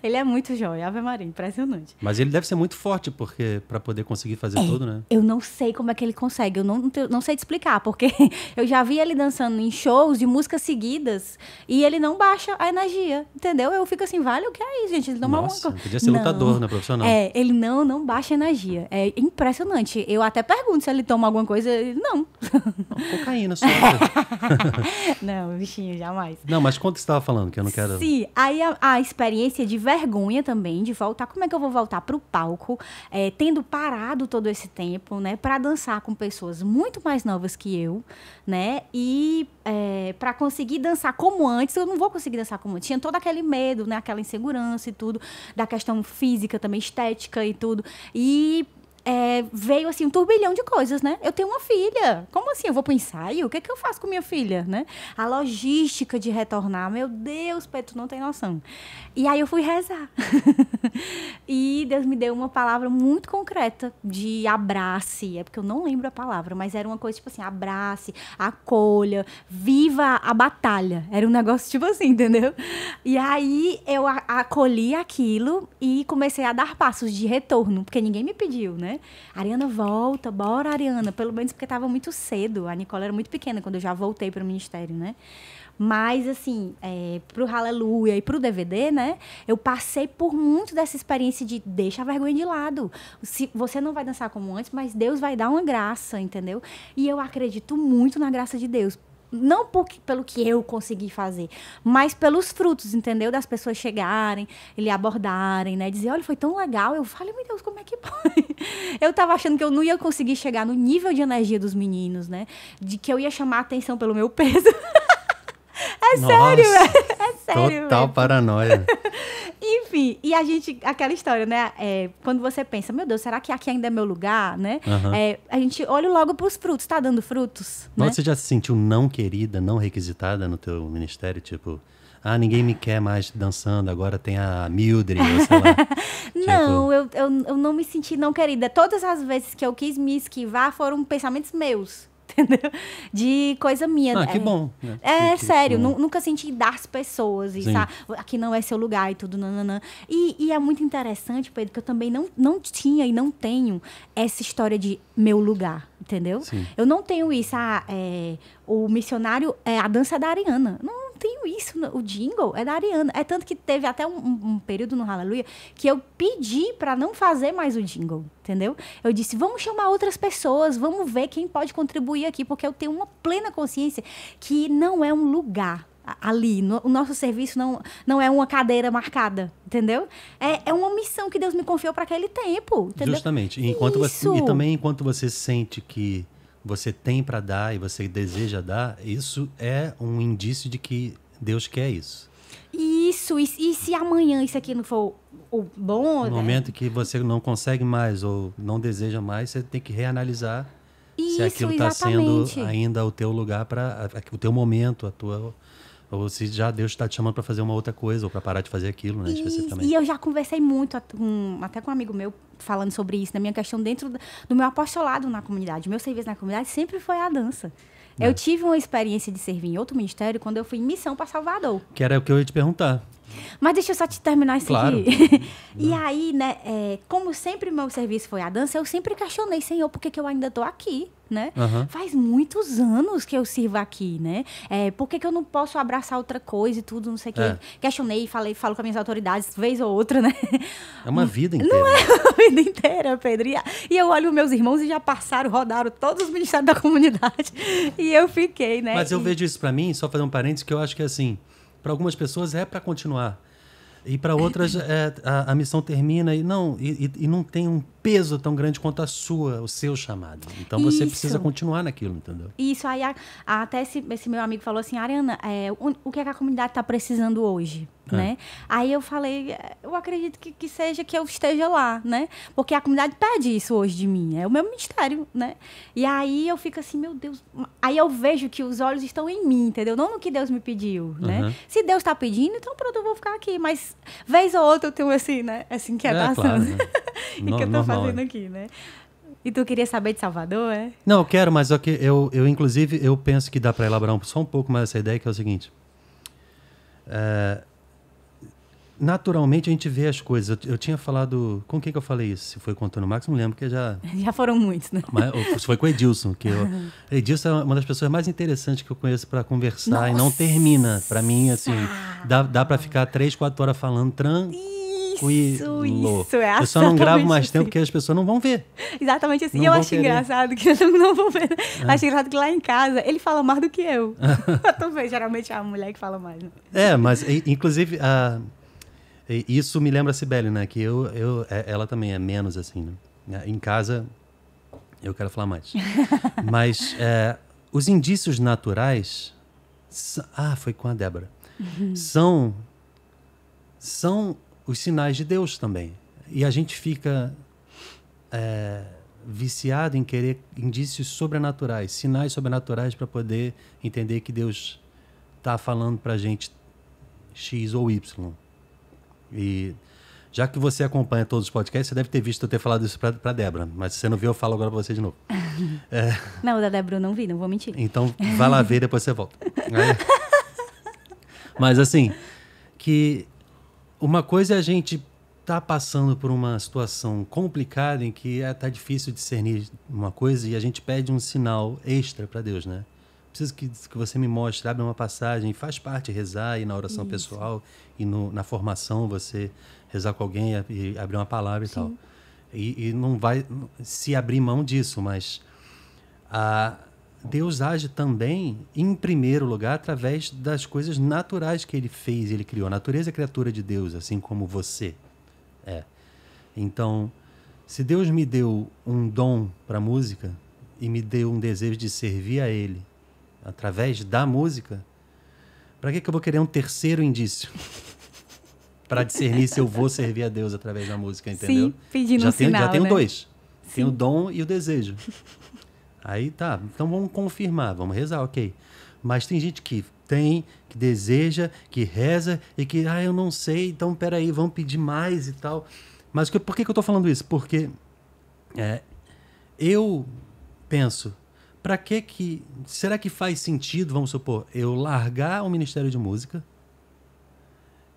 Ele é muito joia, Ave Maria, impressionante. Mas ele deve ser muito forte, porque para poder conseguir fazer é, tudo, né? Eu não sei como é que ele consegue, eu não, não sei te explicar, porque eu já vi ele dançando em shows de músicas seguidas e ele não baixa a energia, entendeu? Eu fico assim, vale o que é isso, gente? Ele não Nossa, podia ser não. lutador, né, profissional? É, ele não, não baixa a energia. É impressionante. Eu até pergunto se ele toma alguma coisa, ele não. não cocaína, só. Não, bichinho, jamais. Não, mas quanto você estava falando, que eu não quero... Sim, aí a, a experiência de vergonha também, de voltar, como é que eu vou voltar pro palco, é, tendo parado todo esse tempo, né, pra dançar com pessoas muito mais novas que eu, né, e é, pra conseguir dançar como antes, eu não vou conseguir dançar como antes. Tinha todo aquele medo, né, aquela insegurança e tudo, da questão física também, estética e tudo, e... É, veio assim um turbilhão de coisas, né? Eu tenho uma filha, como assim? Eu vou pro ensaio? O que é que eu faço com minha filha, né? A logística de retornar, meu Deus, Pedro, tu não tem noção. E aí eu fui rezar. E Deus me deu uma palavra muito concreta de abrace, é porque eu não lembro a palavra, mas era uma coisa tipo assim, abrace, acolha, viva a batalha. Era um negócio tipo assim, entendeu? E aí eu acolhi aquilo e comecei a dar passos de retorno, porque ninguém me pediu, né? Ariana, volta, bora, Ariana. Pelo menos porque estava muito cedo. A Nicole era muito pequena quando eu já voltei para o ministério, né? Mas, assim, é, pro Hallelujah e pro D V D, né? Eu passei por muito dessa experiência de deixa a vergonha de lado. Se, você não vai dançar como antes, mas Deus vai dar uma graça, entendeu? E eu acredito muito na graça de Deus. Não por, pelo que eu consegui fazer, mas pelos frutos, entendeu? Das pessoas chegarem, lhe abordarem, né? Dizer, olha, foi tão legal. Eu falei, meu Deus, como é que pode? Eu tava achando que eu não ia conseguir chegar no nível de energia dos meninos, né? De que eu ia chamar a atenção pelo meu peso. É Nossa, sério, é sério. Total mesmo. Paranoia. Enfim, e a gente, aquela história, né? É, quando você pensa, meu Deus, será que aqui ainda é meu lugar, né? Uhum. É, a gente olha logo pros frutos, tá dando frutos? Nossa, né? Você já se sentiu não querida, não requisitada no teu ministério? Tipo, ah, ninguém me quer mais dançando, agora tem a Mildred, ou sei lá. Não, eu, eu, eu não me senti não querida. Todas as vezes que eu quis me esquivar foram pensamentos meus. Entendeu? De coisa minha. Ah, que bom. Né? É, que, que, sério, que... nunca senti das pessoas. E, sabe? Aqui não é seu lugar e tudo, nananã. E, e é muito interessante, Pedro, que eu também não, não tinha e não tenho essa história de meu lugar, entendeu? Sim. Eu não tenho isso. Ah, é, o missionário, é, a dança é da Ariana. Não. Tenho isso, o jingle é da Ariana. É tanto que teve até um, um período no Hallelujah que eu pedi para não fazer mais o jingle, entendeu? Eu disse, vamos chamar outras pessoas, vamos ver quem pode contribuir aqui, porque eu tenho uma plena consciência que não é um lugar ali, no, o nosso serviço não, não é uma cadeira marcada, entendeu? É, é uma missão que Deus me confiou para aquele tempo, entendeu? Justamente, e, enquanto você, e também enquanto você sente que você tem para dar e você deseja dar, isso é um indício de que Deus quer isso. Isso, e, e se amanhã isso aqui não for o bom... No momento que você não consegue mais ou não deseja mais, você tem que reanalisar isso, se aquilo está sendo ainda o teu lugar, para o teu momento, a tua... Ou se já Deus está te chamando para fazer uma outra coisa, ou para parar de fazer aquilo, né? E, e eu já conversei muito, um, até com um amigo meu, falando sobre isso, na minha questão dentro do meu apostolado na comunidade. O meu serviço na comunidade sempre foi a dança. É. Eu tive uma experiência de servir em outro ministério quando eu fui em missão para Salvador. Que era o que eu ia te perguntar. Mas deixa eu só te terminar isso claro. aqui. E aí, né, é, como sempre meu serviço foi a dança, eu sempre questionei, Senhor, por que que eu ainda tô aqui, né? Uhum. Faz muitos anos que eu sirvo aqui, né? É, por que que eu não posso abraçar outra coisa e tudo, não sei o é. que. Questionei, falei, falo com as minhas autoridades, vez ou outra, né? É uma vida inteira. Não é uma vida inteira, Pedro. E eu olho meus irmãos e já passaram, rodaram todos os ministérios da comunidade. E eu fiquei, né? Mas eu e... vejo isso pra mim, só fazer um parênteses, que eu acho que é assim... Para algumas pessoas é para continuar. E para outras é, a, a missão termina e não, e, e não tem um peso tão grande quanto a sua, o seu chamado. Então você Isso. precisa continuar naquilo, entendeu? Isso. Aí a, a, até esse, esse meu amigo falou assim, Ariana, é, o, o que, é que a comunidade está precisando hoje? É. Né? Aí eu falei, eu acredito que, que seja que eu esteja lá, né? Porque a comunidade pede isso hoje de mim, é o meu ministério, né? E aí eu fico assim, meu Deus, aí eu vejo que os olhos estão em mim, entendeu? Não no que Deus me pediu, né? Uhum. Se Deus está pedindo, então pronto, eu vou ficar aqui, mas vez ou outra eu tenho assim, né? Essa inquietação. É, claro, né? E no, que eu tô normal, fazendo é. aqui, né? E tu queria saber de Salvador, é? Não, eu quero, mas eu, eu, eu inclusive, eu penso que dá para elaborar só um pouco mais essa ideia, que é o seguinte. É, naturalmente, a gente vê as coisas. Eu, eu tinha falado... Com quem que eu falei isso? Se foi com o Antônio Marcos, não lembro, porque já... Já foram muitos, né? Mas foi com o Edilson. Que eu, Edilson é uma das pessoas mais interessantes que eu conheço para conversar. Nossa. E não termina. Para mim, assim, dá, dá para ficar três, quatro horas falando tranquilo. Isso, isso, é eu só não gravo mais assim. Tempo porque as pessoas não vão ver. Exatamente assim. Não eu acho querer. Engraçado que eu não vou ver. Ah. Acho engraçado que lá em casa ele fala mais do que eu. Eu tô vendo, geralmente é a mulher que fala mais. Né? É, mas inclusive a, isso me lembra a Sibeli, né? Que eu, eu, ela também é menos assim. Né? Em casa eu quero falar mais. Mas é, os indícios naturais... Ah, foi com a Débora. Uhum. São... São... os sinais de Deus também. E a gente fica é, viciado em querer indícios sobrenaturais, sinais sobrenaturais para poder entender que Deus está falando para a gente X ou Y. E já que você acompanha todos os podcasts, você deve ter visto eu ter falado isso para a Débora, mas se você não viu, eu falo agora para você de novo. É... Não, da Débora eu não vi, não vou mentir. Então, vai lá ver e depois você volta. É. Mas assim, que... Uma coisa é a gente tá passando por uma situação complicada em que é, tá difícil discernir uma coisa e a gente pede um sinal extra para Deus, né? Preciso que, que você me mostre, abre uma passagem, faz parte rezar e na oração Isso. pessoal e no, na formação você rezar com alguém e, e abrir uma palavra Sim. e tal. E, e não vai se abrir mão disso, mas a, Deus age também, em primeiro lugar, através das coisas naturais que ele fez, ele criou. A natureza é criatura de Deus, assim como você é. Então, se Deus me deu um dom para a música e me deu um desejo de servir a ele através da música, para que, que eu vou querer um terceiro indício? Para discernir se eu vou servir a Deus através da música, entendeu? Sim, pedindo já um tenho, sinal, Já tenho né? dois. Sim. Tenho o dom e o desejo. Aí tá, então vamos confirmar, vamos rezar, ok. Mas tem gente que tem, que deseja, que reza e que, ah, eu não sei, então peraí, vamos pedir mais e tal. Mas que, por que, que eu tô falando isso? Porque é, eu penso, pra que que, será que faz sentido, vamos supor, eu largar o Ministério de Música,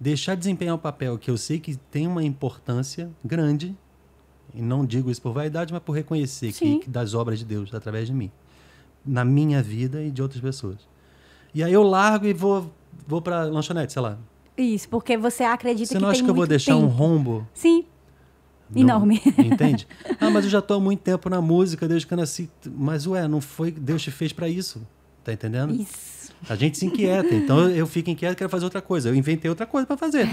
deixar desempenhar um papel que eu sei que tem uma importância grande, e não digo isso por vaidade, mas por reconhecer que, que das obras de Deus através de mim, na minha vida e de outras pessoas. E aí eu largo e vou, vou para lanchonete, sei lá. Isso, porque você acredita você que tem muito tempo. Você não acha que eu vou deixar tempo. um rombo? Sim, no, enorme. Entende? Ah, mas eu já estou há muito tempo na música, desde que eu nasci. Mas ué, não foi, Deus te fez para isso, tá entendendo? Isso. A gente se inquieta, então eu fico inquieto e quero fazer outra coisa. Eu inventei outra coisa para fazer.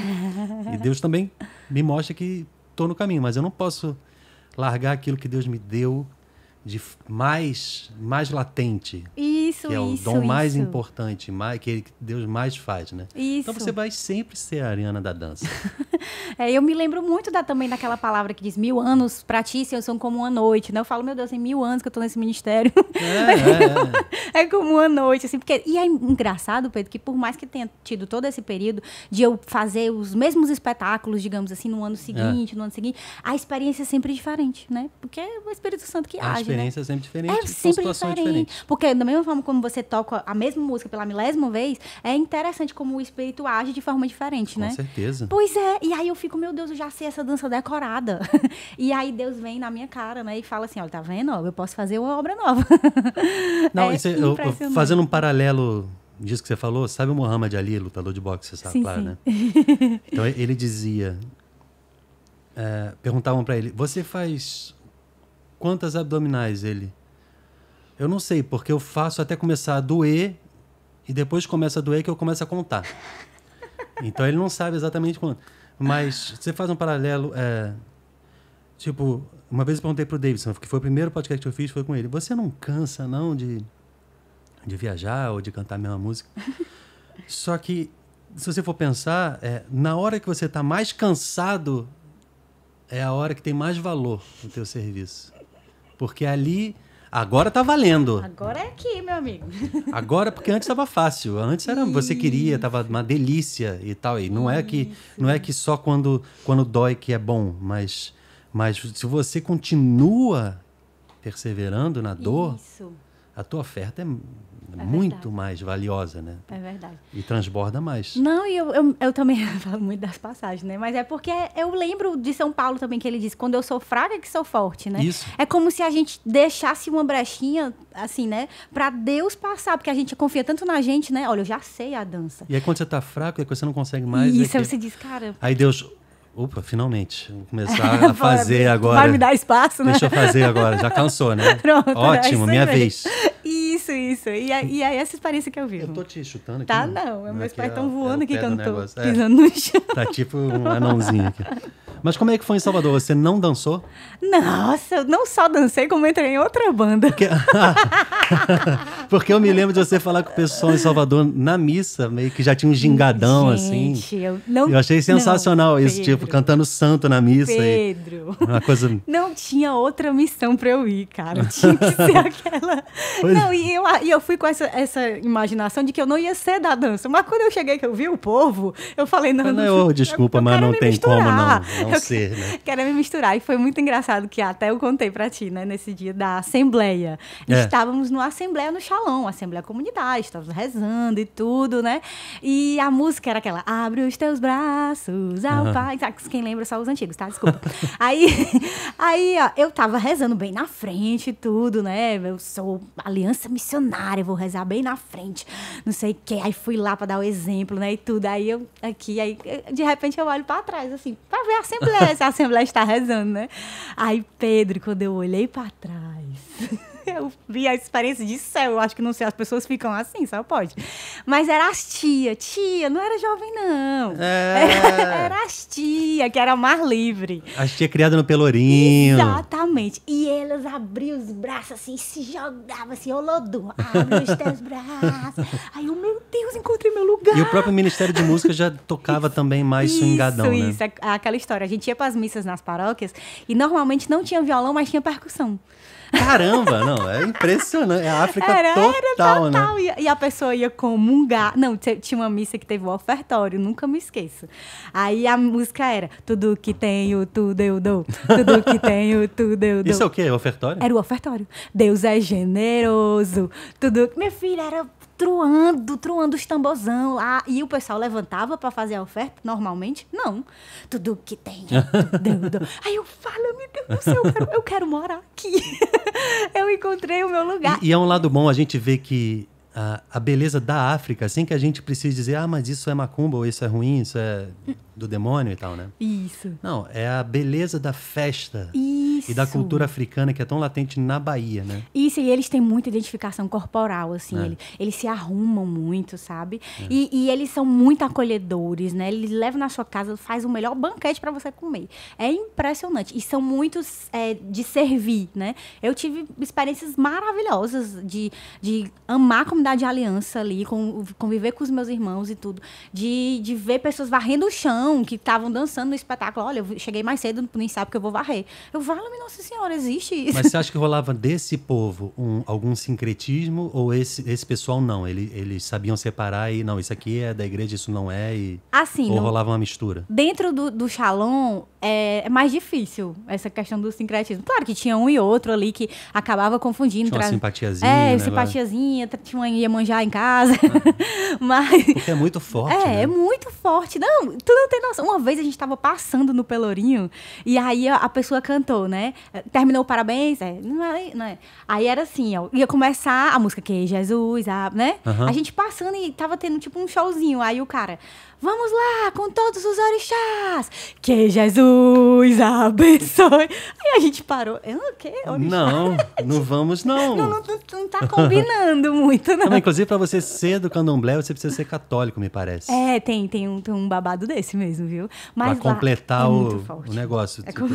E Deus também me mostra que estou no caminho, mas eu não posso largar aquilo que Deus me deu de mais, mais latente. Isso, isso, Que é o isso, dom isso. mais importante, mais, que Deus mais faz, né? Isso. Então você vai sempre ser a Ariana da dança. É, eu me lembro muito da, também daquela palavra que diz mil anos pra ti, Senhor, são como uma noite, né? Eu falo, meu Deus, tem mil anos que eu tô nesse ministério. É, é, é. É como uma noite, assim, porque... E é engraçado, Pedro, que por mais que tenha tido todo esse período de eu fazer os mesmos espetáculos, digamos assim, no ano seguinte, é. no ano seguinte, a experiência é sempre diferente, né? Porque é o Espírito Santo que a age, né? A experiência é sempre diferente. É sempre diferente. diferente. Porque da mesma forma como você toca a mesma música pela milésima vez, é interessante como o Espírito age de forma diferente, com né? Com certeza. Pois é. E aí eu fico, meu Deus, eu já sei essa dança decorada. E aí Deus vem na minha cara, né? E fala assim, olha, tá vendo? Eu posso fazer uma obra nova. Não, é isso, eu, eu, fazendo um paralelo disso que você falou, sabe o Muhammad Ali, lutador de boxe, você sabe, sim, claro, sim. né? Então ele dizia, é, perguntavam pra ele, você faz... Quantas abdominais ele? Eu não sei, porque eu faço até começar a doer e depois começa a doer que eu começo a contar. Então ele não sabe exatamente quanto. Mas você faz um paralelo, é, tipo, uma vez eu perguntei pro Davidson, que foi o primeiro podcast que eu fiz, foi com ele. Você não cansa não de, de viajar ou de cantar a mesma música? Só que, se você for pensar, é, na hora que você tá mais cansado, é a hora que tem mais valor no teu serviço. Porque ali, agora tá valendo. Agora é aqui, meu amigo. Agora, porque antes estava fácil. Antes era, você queria, tava uma delícia e tal. E não é que, não é que só quando, quando dói que é bom, mas, mas se você continua perseverando na dor, isso, a tua oferta é, é muito verdade. mais valiosa, né? É verdade. E transborda mais. Não, e eu, eu, eu também falo muito das passagens, né? Mas é porque eu lembro de São Paulo também, que ele disse, quando eu sou fraca que sou forte, né? Isso. É como se a gente deixasse uma brechinha, assim, né? Pra Deus passar, porque a gente confia tanto na gente, né? Olha, eu já sei a dança. E aí quando você tá fraco, é que você não consegue mais... Isso, é que... você diz, cara... Aí Deus... Opa, finalmente, vou começar a fazer agora. Vai me dar espaço, né? Deixa eu fazer agora, já cansou, né? Pronto, ótimo, é minha vez. Isso, isso. E aí é essa experiência que eu vivo. Eu tô te chutando aqui. Tá, não. não. Meus é pais estão é, voando é aqui que eu não tô negócio. pisando é. no chão. Tá tipo um anãozinho aqui. Mas como é que foi em Salvador? Você não dançou? Nossa, eu não só dancei, como entrei em outra banda. Porque, porque eu me lembro de você falar com o pessoal em Salvador na missa, meio que já tinha um gingadão, gente, assim. Eu, não, eu achei sensacional não, isso, Pedro, tipo, cantando santo na missa. Pedro, e uma coisa... não tinha outra missão pra eu ir, cara. Tinha que ser aquela... Pois... Não, e eu, e eu fui com essa, essa imaginação de que eu não ia ser da dança. Mas quando eu cheguei, que eu vi o povo, eu falei, não, não, eu, desculpa, eu, eu mas não tem misturar. como, não. não. Eu ser, né? Quero me misturar. E foi muito engraçado que até eu contei pra ti, né? Nesse dia da Assembleia. É. Estávamos numa Assembleia no Shalom, Assembleia Comunitária. Estávamos rezando e tudo, né? E a música era aquela... Abre os teus braços ao uhum. Pai... Quem lembra só os antigos, tá? Desculpa. aí, aí ó, eu tava rezando bem na frente e tudo, né? Eu sou aliança missionária, vou rezar bem na frente. Não sei o quê. Aí fui lá pra dar o exemplo, né? E tudo. Aí eu aqui... aí de repente eu olho pra trás, assim... Pra ver a Assembleia. A Assembleia está rezando, né? Aí, Pedro, quando eu olhei para trás, eu vi a experiência de céu. Eu acho que, não sei, as pessoas ficam assim, só pode. Mas era as tia. Tia, não era jovem, não. É... Era, era as tia, que era mais livre. As tia criada no Pelourinho. Exatamente. E elas abriam os braços assim, se jogavam assim, olodum. Abre os teus braços. Aí eu, meu Deus, encontrei meu lugar. E o próprio Ministério de Música já tocava também mais swingadão, né? Isso, aquela história. A gente ia para as missas nas paróquias e normalmente não tinha violão, mas tinha percussão. Caramba, não, é impressionante. É a África era, total, era total, né? E a pessoa ia comungar. Não, tinha uma missa que teve o ofertório, nunca me esqueço. Aí a música era tudo que tenho, tudo eu dou. Tudo que tenho, tudo eu dou. Isso é o quê? Ofertório? Era o ofertório. Deus é generoso. Tudo... Minha filha era... truando, truando os tambozão lá. E o pessoal levantava para fazer a oferta, normalmente, não. Tudo que tem. Tudo, tudo. Aí eu falo, meu Deus do céu, eu quero, eu quero morar aqui. Eu encontrei o meu lugar. E, e é um lado bom a gente ver que a, a beleza da África, assim, que a gente precisa dizer, ah, mas isso é macumba, ou isso é ruim, isso é do demônio e tal, né? Isso. Não, é a beleza da festa. Isso. E da cultura africana, que é tão latente na Bahia, né? Isso, e eles têm muita identificação corporal, assim. É. Eles, eles se arrumam muito, sabe? É. E, e eles são muito acolhedores, né? Eles levam na sua casa, faz o melhor banquete para você comer. É impressionante. E são muitos é, de servir, né? Eu tive experiências maravilhosas de, de amar a comunidade de aliança ali, conviver com os meus irmãos e tudo. De, de ver pessoas varrendo o chão, que estavam dançando no espetáculo. Olha, eu cheguei mais cedo, nem sabe que eu vou varrer. Eu falo, Nossa Senhora, existe isso. Mas você acha que rolava desse povo um, algum sincretismo ou esse, esse pessoal não? Ele, eles sabiam separar e não, isso aqui é da igreja, isso não é? E, assim, ou no, rolava uma mistura? Dentro do, do Shalom é, é mais difícil essa questão do sincretismo. Claro que tinha um e outro ali que acabava confundindo. Tinha uma simpatiazinha. É, né, simpatiazinha, agora? Tinha uma Iemanjá em casa. Ah, mas, porque é muito forte, É, né? é muito forte. Não, tu não tem noção. Uma vez a gente tava passando no Pelourinho e aí a, a pessoa cantou, né? Terminou o parabéns, é, não é, não é. Aí era assim, ó, ia começar a música que Jesus, a, né? Uhum. A gente passando e tava tendo tipo um showzinho, aí o cara, vamos lá, com todos os orixás, que Jesus abençoe. Aí a gente parou, eu não quero. Não, não vamos não. Não, não, não, não tá combinando muito, não. Não, inclusive pra você ser do candomblé, você precisa ser católico, me parece. É, tem, tem, um, tem um babado desse mesmo, viu? Mas pra lá, completar é o, o negócio. É tipo,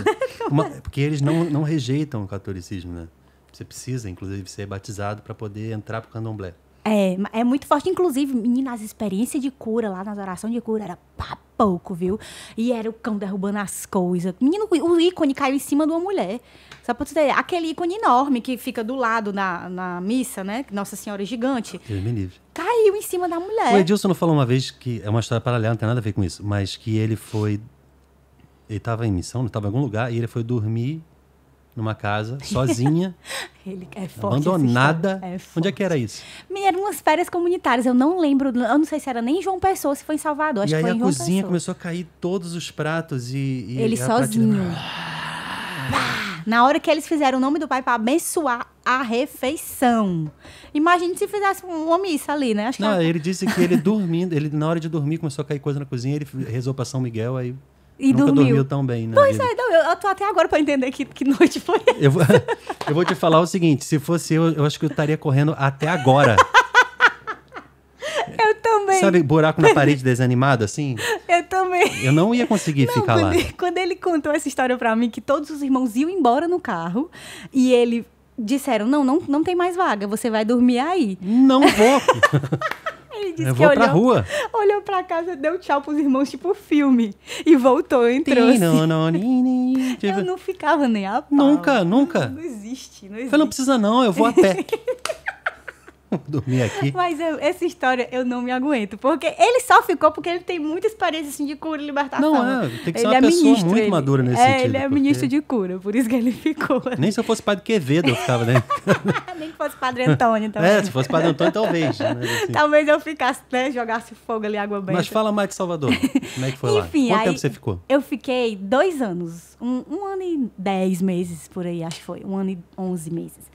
uma, porque eles não, não rejeitam o catolicismo, né? Você precisa, inclusive, ser batizado para poder entrar pro candomblé. É, é muito forte. Inclusive, menina, as experiências de cura lá, nas orações de cura, era pá, pouco, viu? E era o cão derrubando as coisas. Menino, o ícone caiu em cima de uma mulher. Só pra você ter, aquele ícone enorme que fica do lado na, na missa, né? Nossa Senhora é gigante. Deus me livre. Caiu em cima da mulher. O Edilson não falou uma vez que... É uma história paralela, não tem nada a ver com isso. Mas que ele foi... Ele estava em missão, não estava em algum lugar, e ele foi dormir numa casa, sozinha, Ele é forte, abandonada. É forte. Onde é que era isso? Eram umas férias comunitárias, eu não lembro, eu não sei se era nem em João Pessoa, se foi em Salvador. Acho e aí que foi a em João cozinha Pessoa. Começou a cair todos os pratos e... e Ele sozinho. Prateleira... Na hora que eles fizeram o nome do pai para abençoar a refeição. Imagina se fizesse uma missa ali, né? Acho que não, era... ele disse que ele dormindo, ele, na hora de dormir começou a cair coisa na cozinha, ele rezou para São Miguel, aí... E nunca dormiu. dormiu tão bem, né? Pois é, não, eu tô até agora pra entender que, que noite foi essa. Eu vou, eu vou te falar o seguinte, se fosse eu, eu acho que eu estaria correndo até agora. Eu também. Sabe, buraco na parede desanimado, assim? Eu também. Eu não ia conseguir não, ficar quando lá. Ele, quando ele contou essa história pra mim, que todos os irmãos iam embora no carro, e ele disseram, não, não, não tem mais vaga, você vai dormir aí. Não vou. Ele disse eu vou que pra olhou, rua. Olhou pra casa, deu tchau pros irmãos, tipo filme. E voltou, entrou. Sim, não, não, ni, ni, tipo... Eu não ficava nem a pau. Nunca, nunca. Não, não existe, não existe. Eu não precisa não, eu vou a pé. Vou dormir aqui. Mas eu, essa história eu não me aguento. Porque ele só ficou porque ele tem muita experiência assim, de cura e libertação. Não, é. Tem que ser ele uma é pessoa ministro, muito ele, madura nesse é, sentido. É, ele é porque... ministro de cura. Por isso que ele ficou. Nem se eu fosse padre Quevedo eu ficava, né? Nem se fosse padre Antônio também. É, se fosse padre Antônio talvez. Né? Assim. Talvez eu ficasse, né? Jogasse fogo ali, água benta. Mas fala mais de Salvador. Como é que foi Enfim, lá? Quanto aí, tempo você ficou? Eu fiquei dois anos. Um, um ano e dez meses por aí, acho que foi. Um ano e onze meses.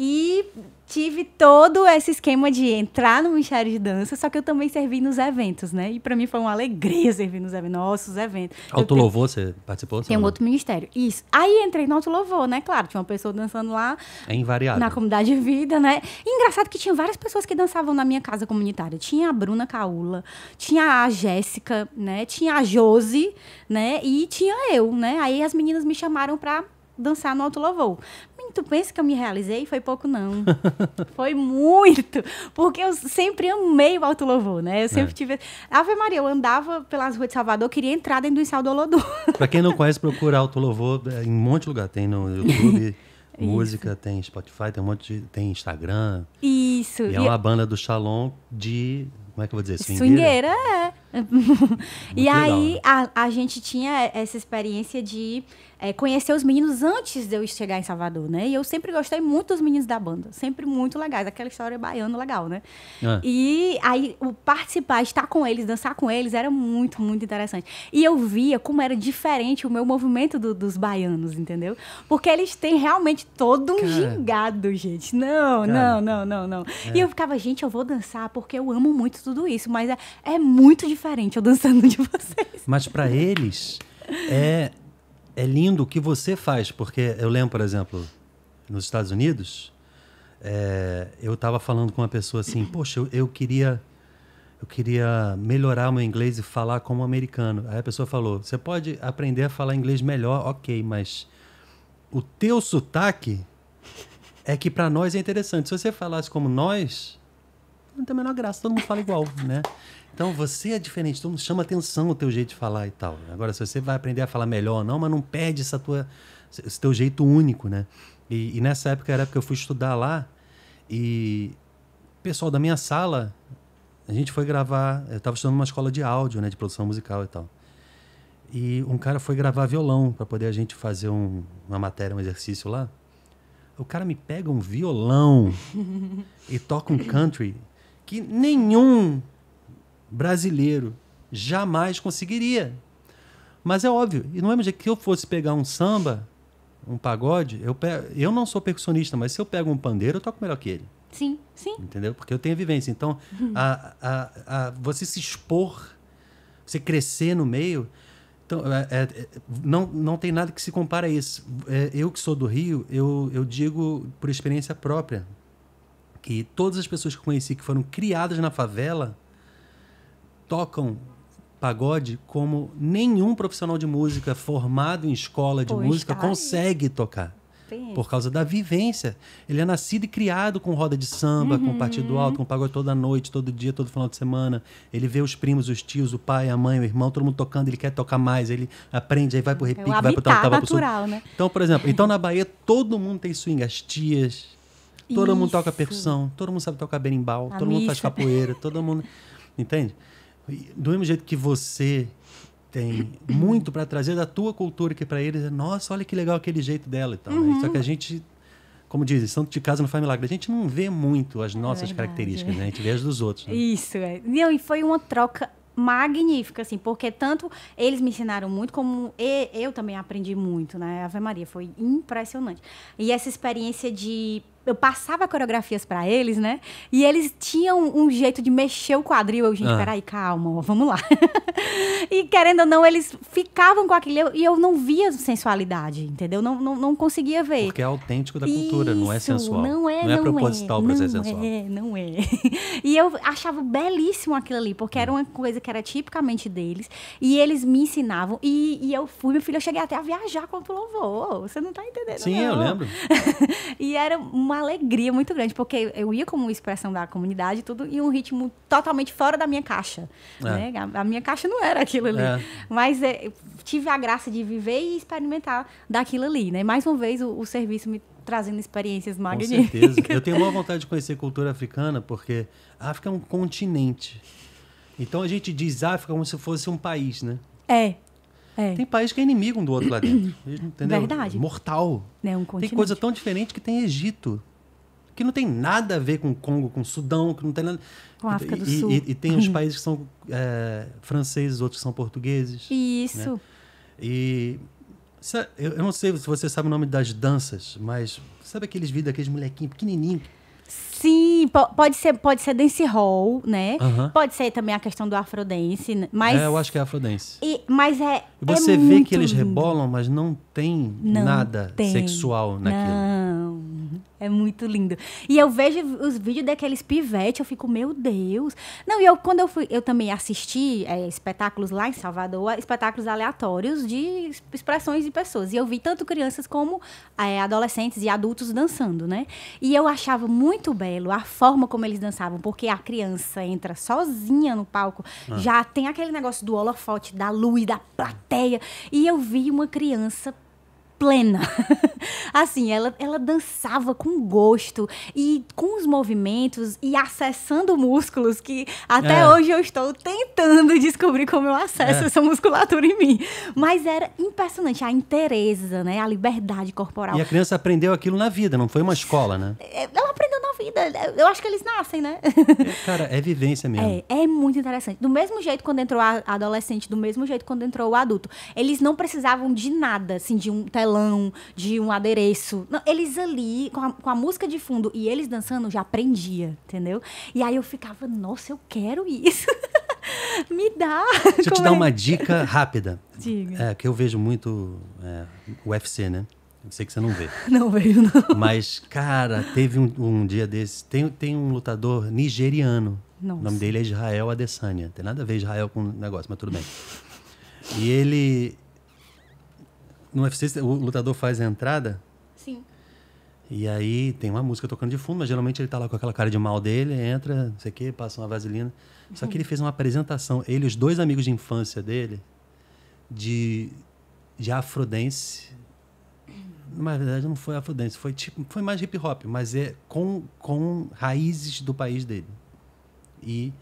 E tive todo esse esquema de entrar no Ministério de Dança, só que eu também servi nos eventos, né? E pra mim foi uma alegria servir nos eventos. Nossa, os eventos. Alto Louvor, você participou? Tem um outro ministério. Isso. Aí entrei no Alto Louvor, né? Claro, tinha uma pessoa dançando lá. É invariável. Na comunidade de vida, né? E engraçado que tinha várias pessoas que dançavam na minha casa comunitária. Tinha a Bruna Caula, tinha a Jéssica, né? Tinha a Josi, né? E tinha eu, né? Aí as meninas me chamaram pra dançar no Alto Louvor. Tu pensa que eu me realizei? Foi pouco, não. Foi muito. Porque eu sempre amei o Alto Louvor, né? Eu sempre é. tive... Ave Maria, eu andava pelas ruas de Salvador, queria entrar dentro do ensaio do Olodum. Pra quem não conhece, procura Alto Louvor em um monte de lugar. Tem no YouTube... Música, Isso. tem Spotify, tem um monte de... Tem Instagram. Isso. E é uma e... banda do Shalom de... Como é que eu vou dizer? Swingueira? Swingueira, é. E legal, aí, né? a, a gente tinha essa experiência de é, conhecer os meninos antes de eu chegar em Salvador, né? E eu sempre gostei muito dos meninos da banda. Sempre muito legais. Aquela história baiana legal, né? Ah. E aí, o participar, estar com eles, dançar com eles, era muito, muito interessante. E eu via como era diferente o meu movimento do, dos baianos, entendeu? Porque eles têm realmente todo um Cara. gingado, gente. Não, Cara. não, não, não, não. É. E eu ficava, gente, eu vou dançar porque eu amo muito tudo isso, mas é, é muito diferente eu dançando de vocês. Mas para eles é, é lindo o que você faz, porque eu lembro, por exemplo, nos Estados Unidos, é, eu estava falando com uma pessoa assim, poxa, eu, eu queria eu queria melhorar o meu inglês e falar como americano. Aí a pessoa falou, você pode aprender a falar inglês melhor, ok, mas o teu sotaque é que para nós é interessante. Se você falasse como nós... não tem a menor graça, todo mundo fala igual, né? Então você é diferente, todo mundo chama atenção o teu jeito de falar e tal. Agora, se você vai aprender a falar melhor ou não, mas não perde essa tua, esse teu jeito único, né? E, e nessa época era porque eu fui estudar lá e o pessoal da minha sala, a gente foi gravar, eu estava estudando numa escola de áudio, né, de produção musical e tal. E um cara foi gravar violão para poder a gente fazer um, uma matéria, um exercício lá. O cara me pega um violão e toca um country que nenhum brasileiro jamais conseguiria. Mas é óbvio. E não é mesmo que eu fosse pegar um samba, um pagode, eu, pego, eu não sou percussionista, mas se eu pego um pandeiro, eu toco melhor que ele. Sim, sim. Entendeu? Porque eu tenho vivência. Então, a, a, a, você se expor, você crescer no meio, então, é, é, não, não tem nada que se compara a isso. É, eu que sou do Rio, eu, eu digo por experiência própria, que todas as pessoas que eu conheci que foram criadas na favela tocam pagode como nenhum profissional de música formado em escola de Poxa, música consegue tocar. Sim. Por causa da vivência. Ele é nascido e criado com roda de samba, uhum. com partido alto, com pagode toda noite, todo dia, todo final de semana. Ele vê os primos, os tios, o pai, a mãe, o irmão, todo mundo tocando, ele quer tocar mais, ele aprende, aí vai pro repique, vai pro tal, vai pro sul. Né? Então, por exemplo, então na Bahia todo mundo tem swing, as tias... Todo Isso. mundo toca percussão, todo mundo sabe tocar berimbau, a todo missa. mundo faz capoeira, todo mundo... Entende? Do mesmo jeito que você tem muito para trazer da tua cultura, que para eles é, nossa, olha que legal aquele jeito dela e tal. Uhum. Né? Só que a gente, como dizem, santo de casa não faz milagre. A gente não vê muito as nossas é características, né? A gente vê as dos outros. Né? Isso, é. Não, e foi uma troca magnífica, assim, porque tanto eles me ensinaram muito, como eu também aprendi muito, né? Ave Maria, foi impressionante. E essa experiência de... Eu passava coreografias para eles, né? E eles tinham um jeito de mexer o quadril. Eu, gente, ah. peraí, calma, ó, vamos lá. E querendo ou não, eles ficavam com aquilo. E eu não via sensualidade, entendeu? Não, não, não conseguia ver. Porque é autêntico da cultura, isso, não é sensual. Não é, não é não proposital é, para ser sensual. Não é, não é. E eu achava belíssimo aquilo ali, porque era uma coisa que era tipicamente deles. E eles me ensinavam. E, e eu fui, meu filho, eu cheguei até a viajar com Alto Louvor. Você não tá entendendo, Sim, não. eu lembro. E era uma alegria muito grande, porque eu ia como expressão da comunidade e tudo, e um ritmo totalmente fora da minha caixa. É. Né? A, a minha caixa não era aquilo ali. É. Mas é, tive a graça de viver e experimentar daquilo ali, né? Mais uma vez, o, o serviço me trazendo experiências magníficas. Com certeza. Eu tenho boa vontade de conhecer cultura africana, porque a África é um continente. Então, a gente diz África como se fosse um país, né? É. É. Tem país que é inimigo um do outro lá dentro. Entendeu? Verdade. Mortal. É um continente. Tem coisa tão diferente que tem Egito, que não tem nada a ver com o Congo, com o Sudão, que não tem nada... Com a África do Sul. E, e, e tem uns países que são é, franceses, outros que são portugueses. Isso. Né? E eu não sei se você sabe o nome das danças, mas sabe aqueles vídeos daqueles molequinhos pequenininhos? Sim, pode ser, pode ser dance hall, né? Uhum. Pode ser também a questão do afrodance, mas... É, eu acho que é afrodance. E, mas é Você é vê muito que eles lindo. Rebolam, mas não tem não nada tem. sexual naquilo. Não, é muito lindo. E eu vejo os vídeos daqueles pivetes, eu fico, meu Deus. Não, e eu, quando eu fui, eu também assisti é, espetáculos lá em Salvador, espetáculos aleatórios de expressões de pessoas. E eu vi tanto crianças como é, adolescentes e adultos dançando, né? E eu achava muito belo a forma como eles dançavam, porque a criança entra sozinha no palco, ah. já tem aquele negócio do holofote, da luz, da plateia. E eu vi uma criança plena. Assim, ela, ela dançava com gosto e com os movimentos e acessando músculos que até é. hoje eu estou tentando descobrir como eu acesso é. essa musculatura em mim. Mas era impressionante a interesa, né? A liberdade corporal. E a criança aprendeu aquilo na vida, não foi uma escola, né? Ela aprendeu na vida. Eu acho que eles nascem, né? É, cara, é vivência mesmo. É, é muito interessante. Do mesmo jeito quando entrou a adolescente, do mesmo jeito quando entrou o adulto. Eles não precisavam de nada, assim, de um telefone, de um adereço. Não, eles ali, com a, com a música de fundo e eles dançando, já aprendia, entendeu? E aí eu ficava, nossa, eu quero isso. Me dá. Deixa eu te dar uma dica rápida. Diga. É, que eu vejo muito é, o U F C, né? Eu sei que você não vê. Não vejo, não. Mas, cara, teve um, um dia desses, tem, tem um lutador nigeriano. Nossa. O nome dele é Israel Adesanya. Tem nada a ver Israel com o negócio, mas tudo bem. E ele... No U F C, o lutador faz a entrada. Sim. E aí tem uma música tocando de fundo, mas geralmente ele tá lá com aquela cara de mal dele, entra, não sei o quê, passa uma vaselina. Uhum. Só que ele fez uma apresentação, ele e os dois amigos de infância dele, de, de afrodance. Na verdade, não foi afrodance, foi, tipo, foi mais hip-hop, mas é com, com raízes do país dele. E...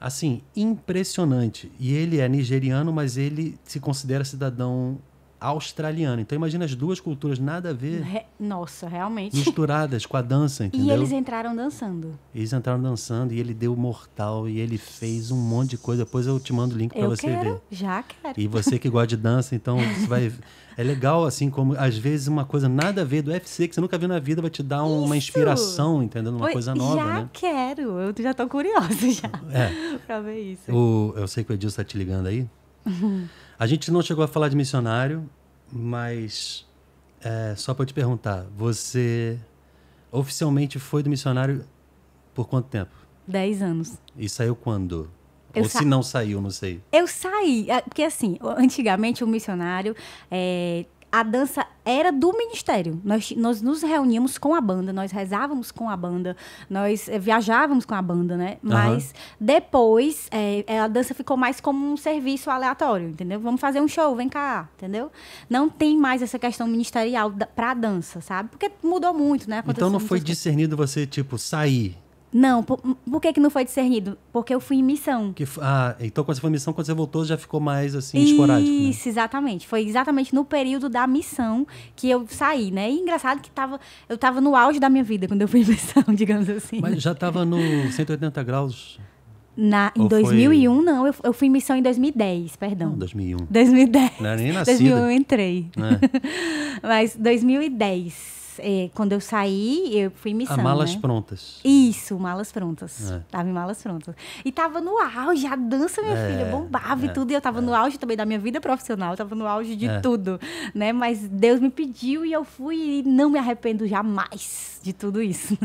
Assim, impressionante. E ele é nigeriano, mas ele se considera cidadão... australiano. Então, imagina as duas culturas nada a ver. Re... Nossa, realmente. Misturadas com a dança, entendeu? E eles entraram dançando. Eles entraram dançando e ele deu mortal e ele fez um monte de coisa. Depois eu te mando o link para você quero. ver. Já quero. E você que gosta de dança, então você vai... É legal, assim, como às vezes uma coisa nada a ver do U F C, que você nunca viu na vida, vai te dar um, uma inspiração, entendendo? Uma Oi, coisa nova, já né? Já quero. Eu já tô curiosa já é. pra ver isso. O... Eu sei que o Edilson tá te ligando aí. A gente não chegou a falar de missionário, mas é, só para eu te perguntar, você oficialmente foi do missionário por quanto tempo? Dez anos. E saiu quando? Eu Ou sa... se não saiu, não sei. Eu saí, porque assim, antigamente o missionário... É... A dança era do ministério. Nós, nós nos reuníamos com a banda, nós rezávamos com a banda, nós eh, viajávamos com a banda, né? Mas uhum. depois eh, a dança ficou mais como um serviço aleatório, entendeu? Vamos fazer um show, vem cá, entendeu? Não tem mais essa questão ministerial da, pra dança, sabe? Porque mudou muito, né? Aconteceu então não foi discernido você, tipo, sair... Não, por, por que que não foi discernido? Porque eu fui em missão. Que, ah, então quando você foi em missão, quando você voltou, já ficou mais assim, esporádico. Isso, né? Exatamente. Foi exatamente no período da missão que eu saí, né? E engraçado que tava, eu tava no auge da minha vida quando eu fui em missão, digamos assim. Mas já tava no cento e oitenta graus? Na, em dois mil e um, foi... não. Eu, eu fui em missão em dois mil e dez, perdão. Não, dois mil e um. dois mil e dez. Não era nem nascida. dois mil e um eu entrei. É. Mas dois mil e dez... Quando eu saí, eu fui em missão, a malas, né? Prontas. Isso, malas prontas. É. Tava em malas prontas. E tava no auge, a dança, minha é, filha, bombava é, e tudo. E eu tava é. no auge também da minha vida profissional, eu tava no auge de é. tudo, né? Mas Deus me pediu e eu fui e não me arrependo jamais de tudo isso.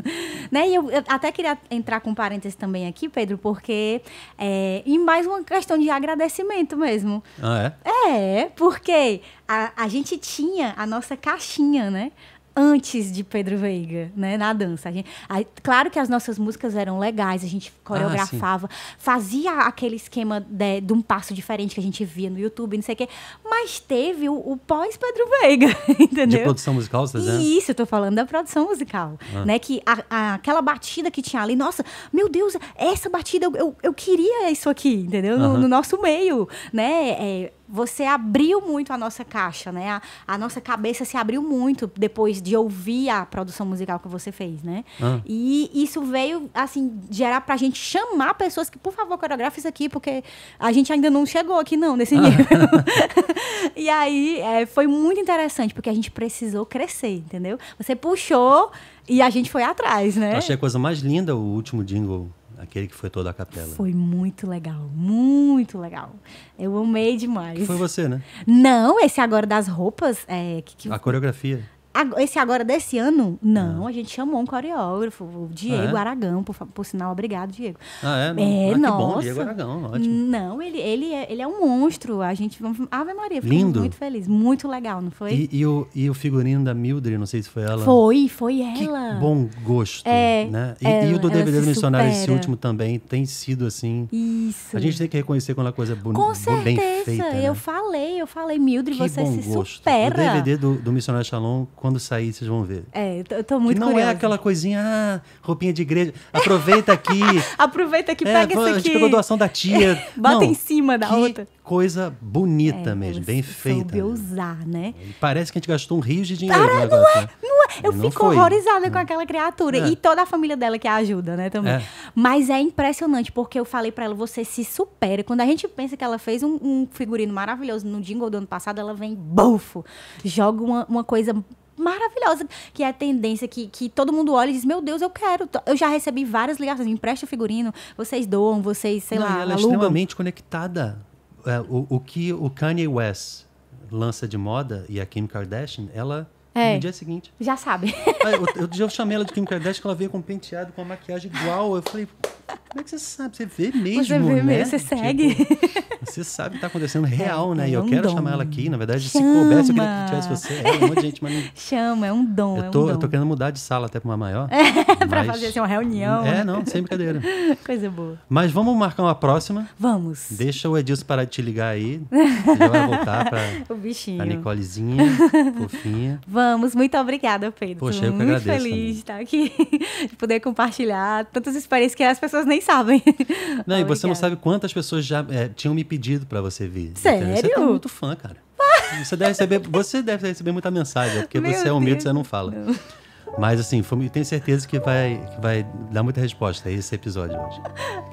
Né? E eu, eu até queria entrar com um parênteses também aqui, Pedro, porque é, e mais uma questão de agradecimento mesmo. Ah, é? É, porque a, a gente tinha a nossa caixinha, né? Antes de Pedro Veiga, né? Na dança. A gente, a, claro que as nossas músicas eram legais, a gente coreografava, ah, fazia aquele esquema de, de um passo diferente que a gente via no YouTube, não sei o quê. Mas teve o, o pós-Pedro Veiga, entendeu? De produção musical, você tá Isso, eu tô falando da produção musical. Ah. Né? Que a, a, aquela batida que tinha ali, nossa, meu Deus, essa batida, eu, eu, eu queria isso aqui, entendeu? No, no nosso meio, né? É, você abriu muito a nossa caixa, né? A, a nossa cabeça se abriu muito depois de ouvir a produção musical que você fez, né? Ah. E isso veio, assim, gerar pra gente chamar pessoas que, por favor, coreografa isso aqui, porque a gente ainda não chegou aqui, não, nesse nível. Ah. E aí, é, foi muito interessante, porque a gente precisou crescer, entendeu? Você puxou e a gente foi atrás, né? Eu achei a coisa mais linda o último jingle. Aquele que foi toda a capela. Foi muito legal, muito legal. Eu amei demais. Que foi você, né? Não, esse agora das roupas... É, que, que... A coreografia. Esse agora desse ano? Não, ah. a gente chamou um coreógrafo, o Diego ah, é? Aragão, por, por sinal, obrigado, Diego. Ah, é? Não. É, ah, que nossa. Bom, Diego Aragão, ótimo. Não, ele, ele, é, ele é um monstro, a gente... Ave Maria, lindo. Muito feliz, muito legal, não foi? E, e, o, e o figurino da Mildred, não sei se foi ela. Foi, foi ela. Que bom gosto, é, né? E, ela, e o do D V D do Missionário, esse último também, tem sido assim... Isso. A gente tem que reconhecer quando a coisa é bem feita. Com certeza, eu né? falei, eu falei, Mildred, que você bom se gosto. Supera. O D V D do, do Missionário Shalom... Quando sair, vocês vão ver. É, eu tô muito curiosa. Que não curiosa. É aquela coisinha, ah, roupinha de igreja, aproveita aqui. Aproveita aqui, é, pega isso aqui. A gente pegou doação da tia. Bota não, em cima da que outra. Coisa bonita é, mesmo, bem feita. Soube ousar, né? E parece que a gente gastou um rio de dinheiro. Para, não é, não é. Eu não fico foi. horrorizada não. com aquela criatura. É. E toda a família dela que a ajuda, né, também. É. Mas é impressionante, porque eu falei pra ela, você se supera. Quando a gente pensa que ela fez um, um figurino maravilhoso no jingle do ano passado, ela vem, bufo, joga uma, uma coisa... maravilhosa, que é a tendência que, que todo mundo olha e diz, meu Deus, eu quero. Eu já recebi várias ligações, me empresta o figurino, vocês doam, vocês, sei Não, lá, ela alugam. É extremamente conectada. É, o, o que o Kanye West lança de moda e a Kim Kardashian, ela... É. No dia seguinte. Já sabe. Outro dia eu chamei ela de Kim Kardashian, que ela veio com um penteado, com uma maquiagem igual. Eu falei, como é que você sabe? Você vê mesmo, você vê né? mesmo, você tipo, segue. Você sabe o que está acontecendo real, é, né? É e eu um quero dom. chamar ela aqui. Na verdade, Chama. se coubesse, eu queria que tivesse você. É, um monte de gente, mas... Chama, é um dom, eu tô, é um dom. Eu tô querendo mudar de sala até para uma maior. É, para fazer assim, uma reunião. É, não, sem brincadeira. Coisa boa. Mas vamos marcar uma próxima? Vamos. Deixa o Edilson parar de te ligar aí. Ele vai voltar para a Nicolezinha, fofinha. Vamos. Vamos, muito obrigada, Pedro. Poxa, eu que agradeço. Muito feliz também. de estar aqui, de poder compartilhar tantas experiências que as pessoas nem sabem. Não, e você não sabe quantas pessoas já é, tinham me pedido para você vir. Sério? Entendeu? Você tá muito fã, cara. Você deve receber, você deve receber muita mensagem, porque Meu você é humilde, Deus. Você não fala. Não. Mas assim, foi, tenho certeza que vai, que vai dar muita resposta a esse episódio hoje.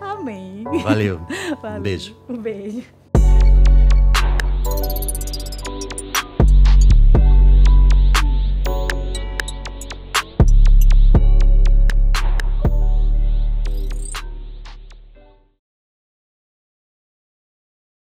Amém. Valeu. Valeu. Um beijo. Um beijo.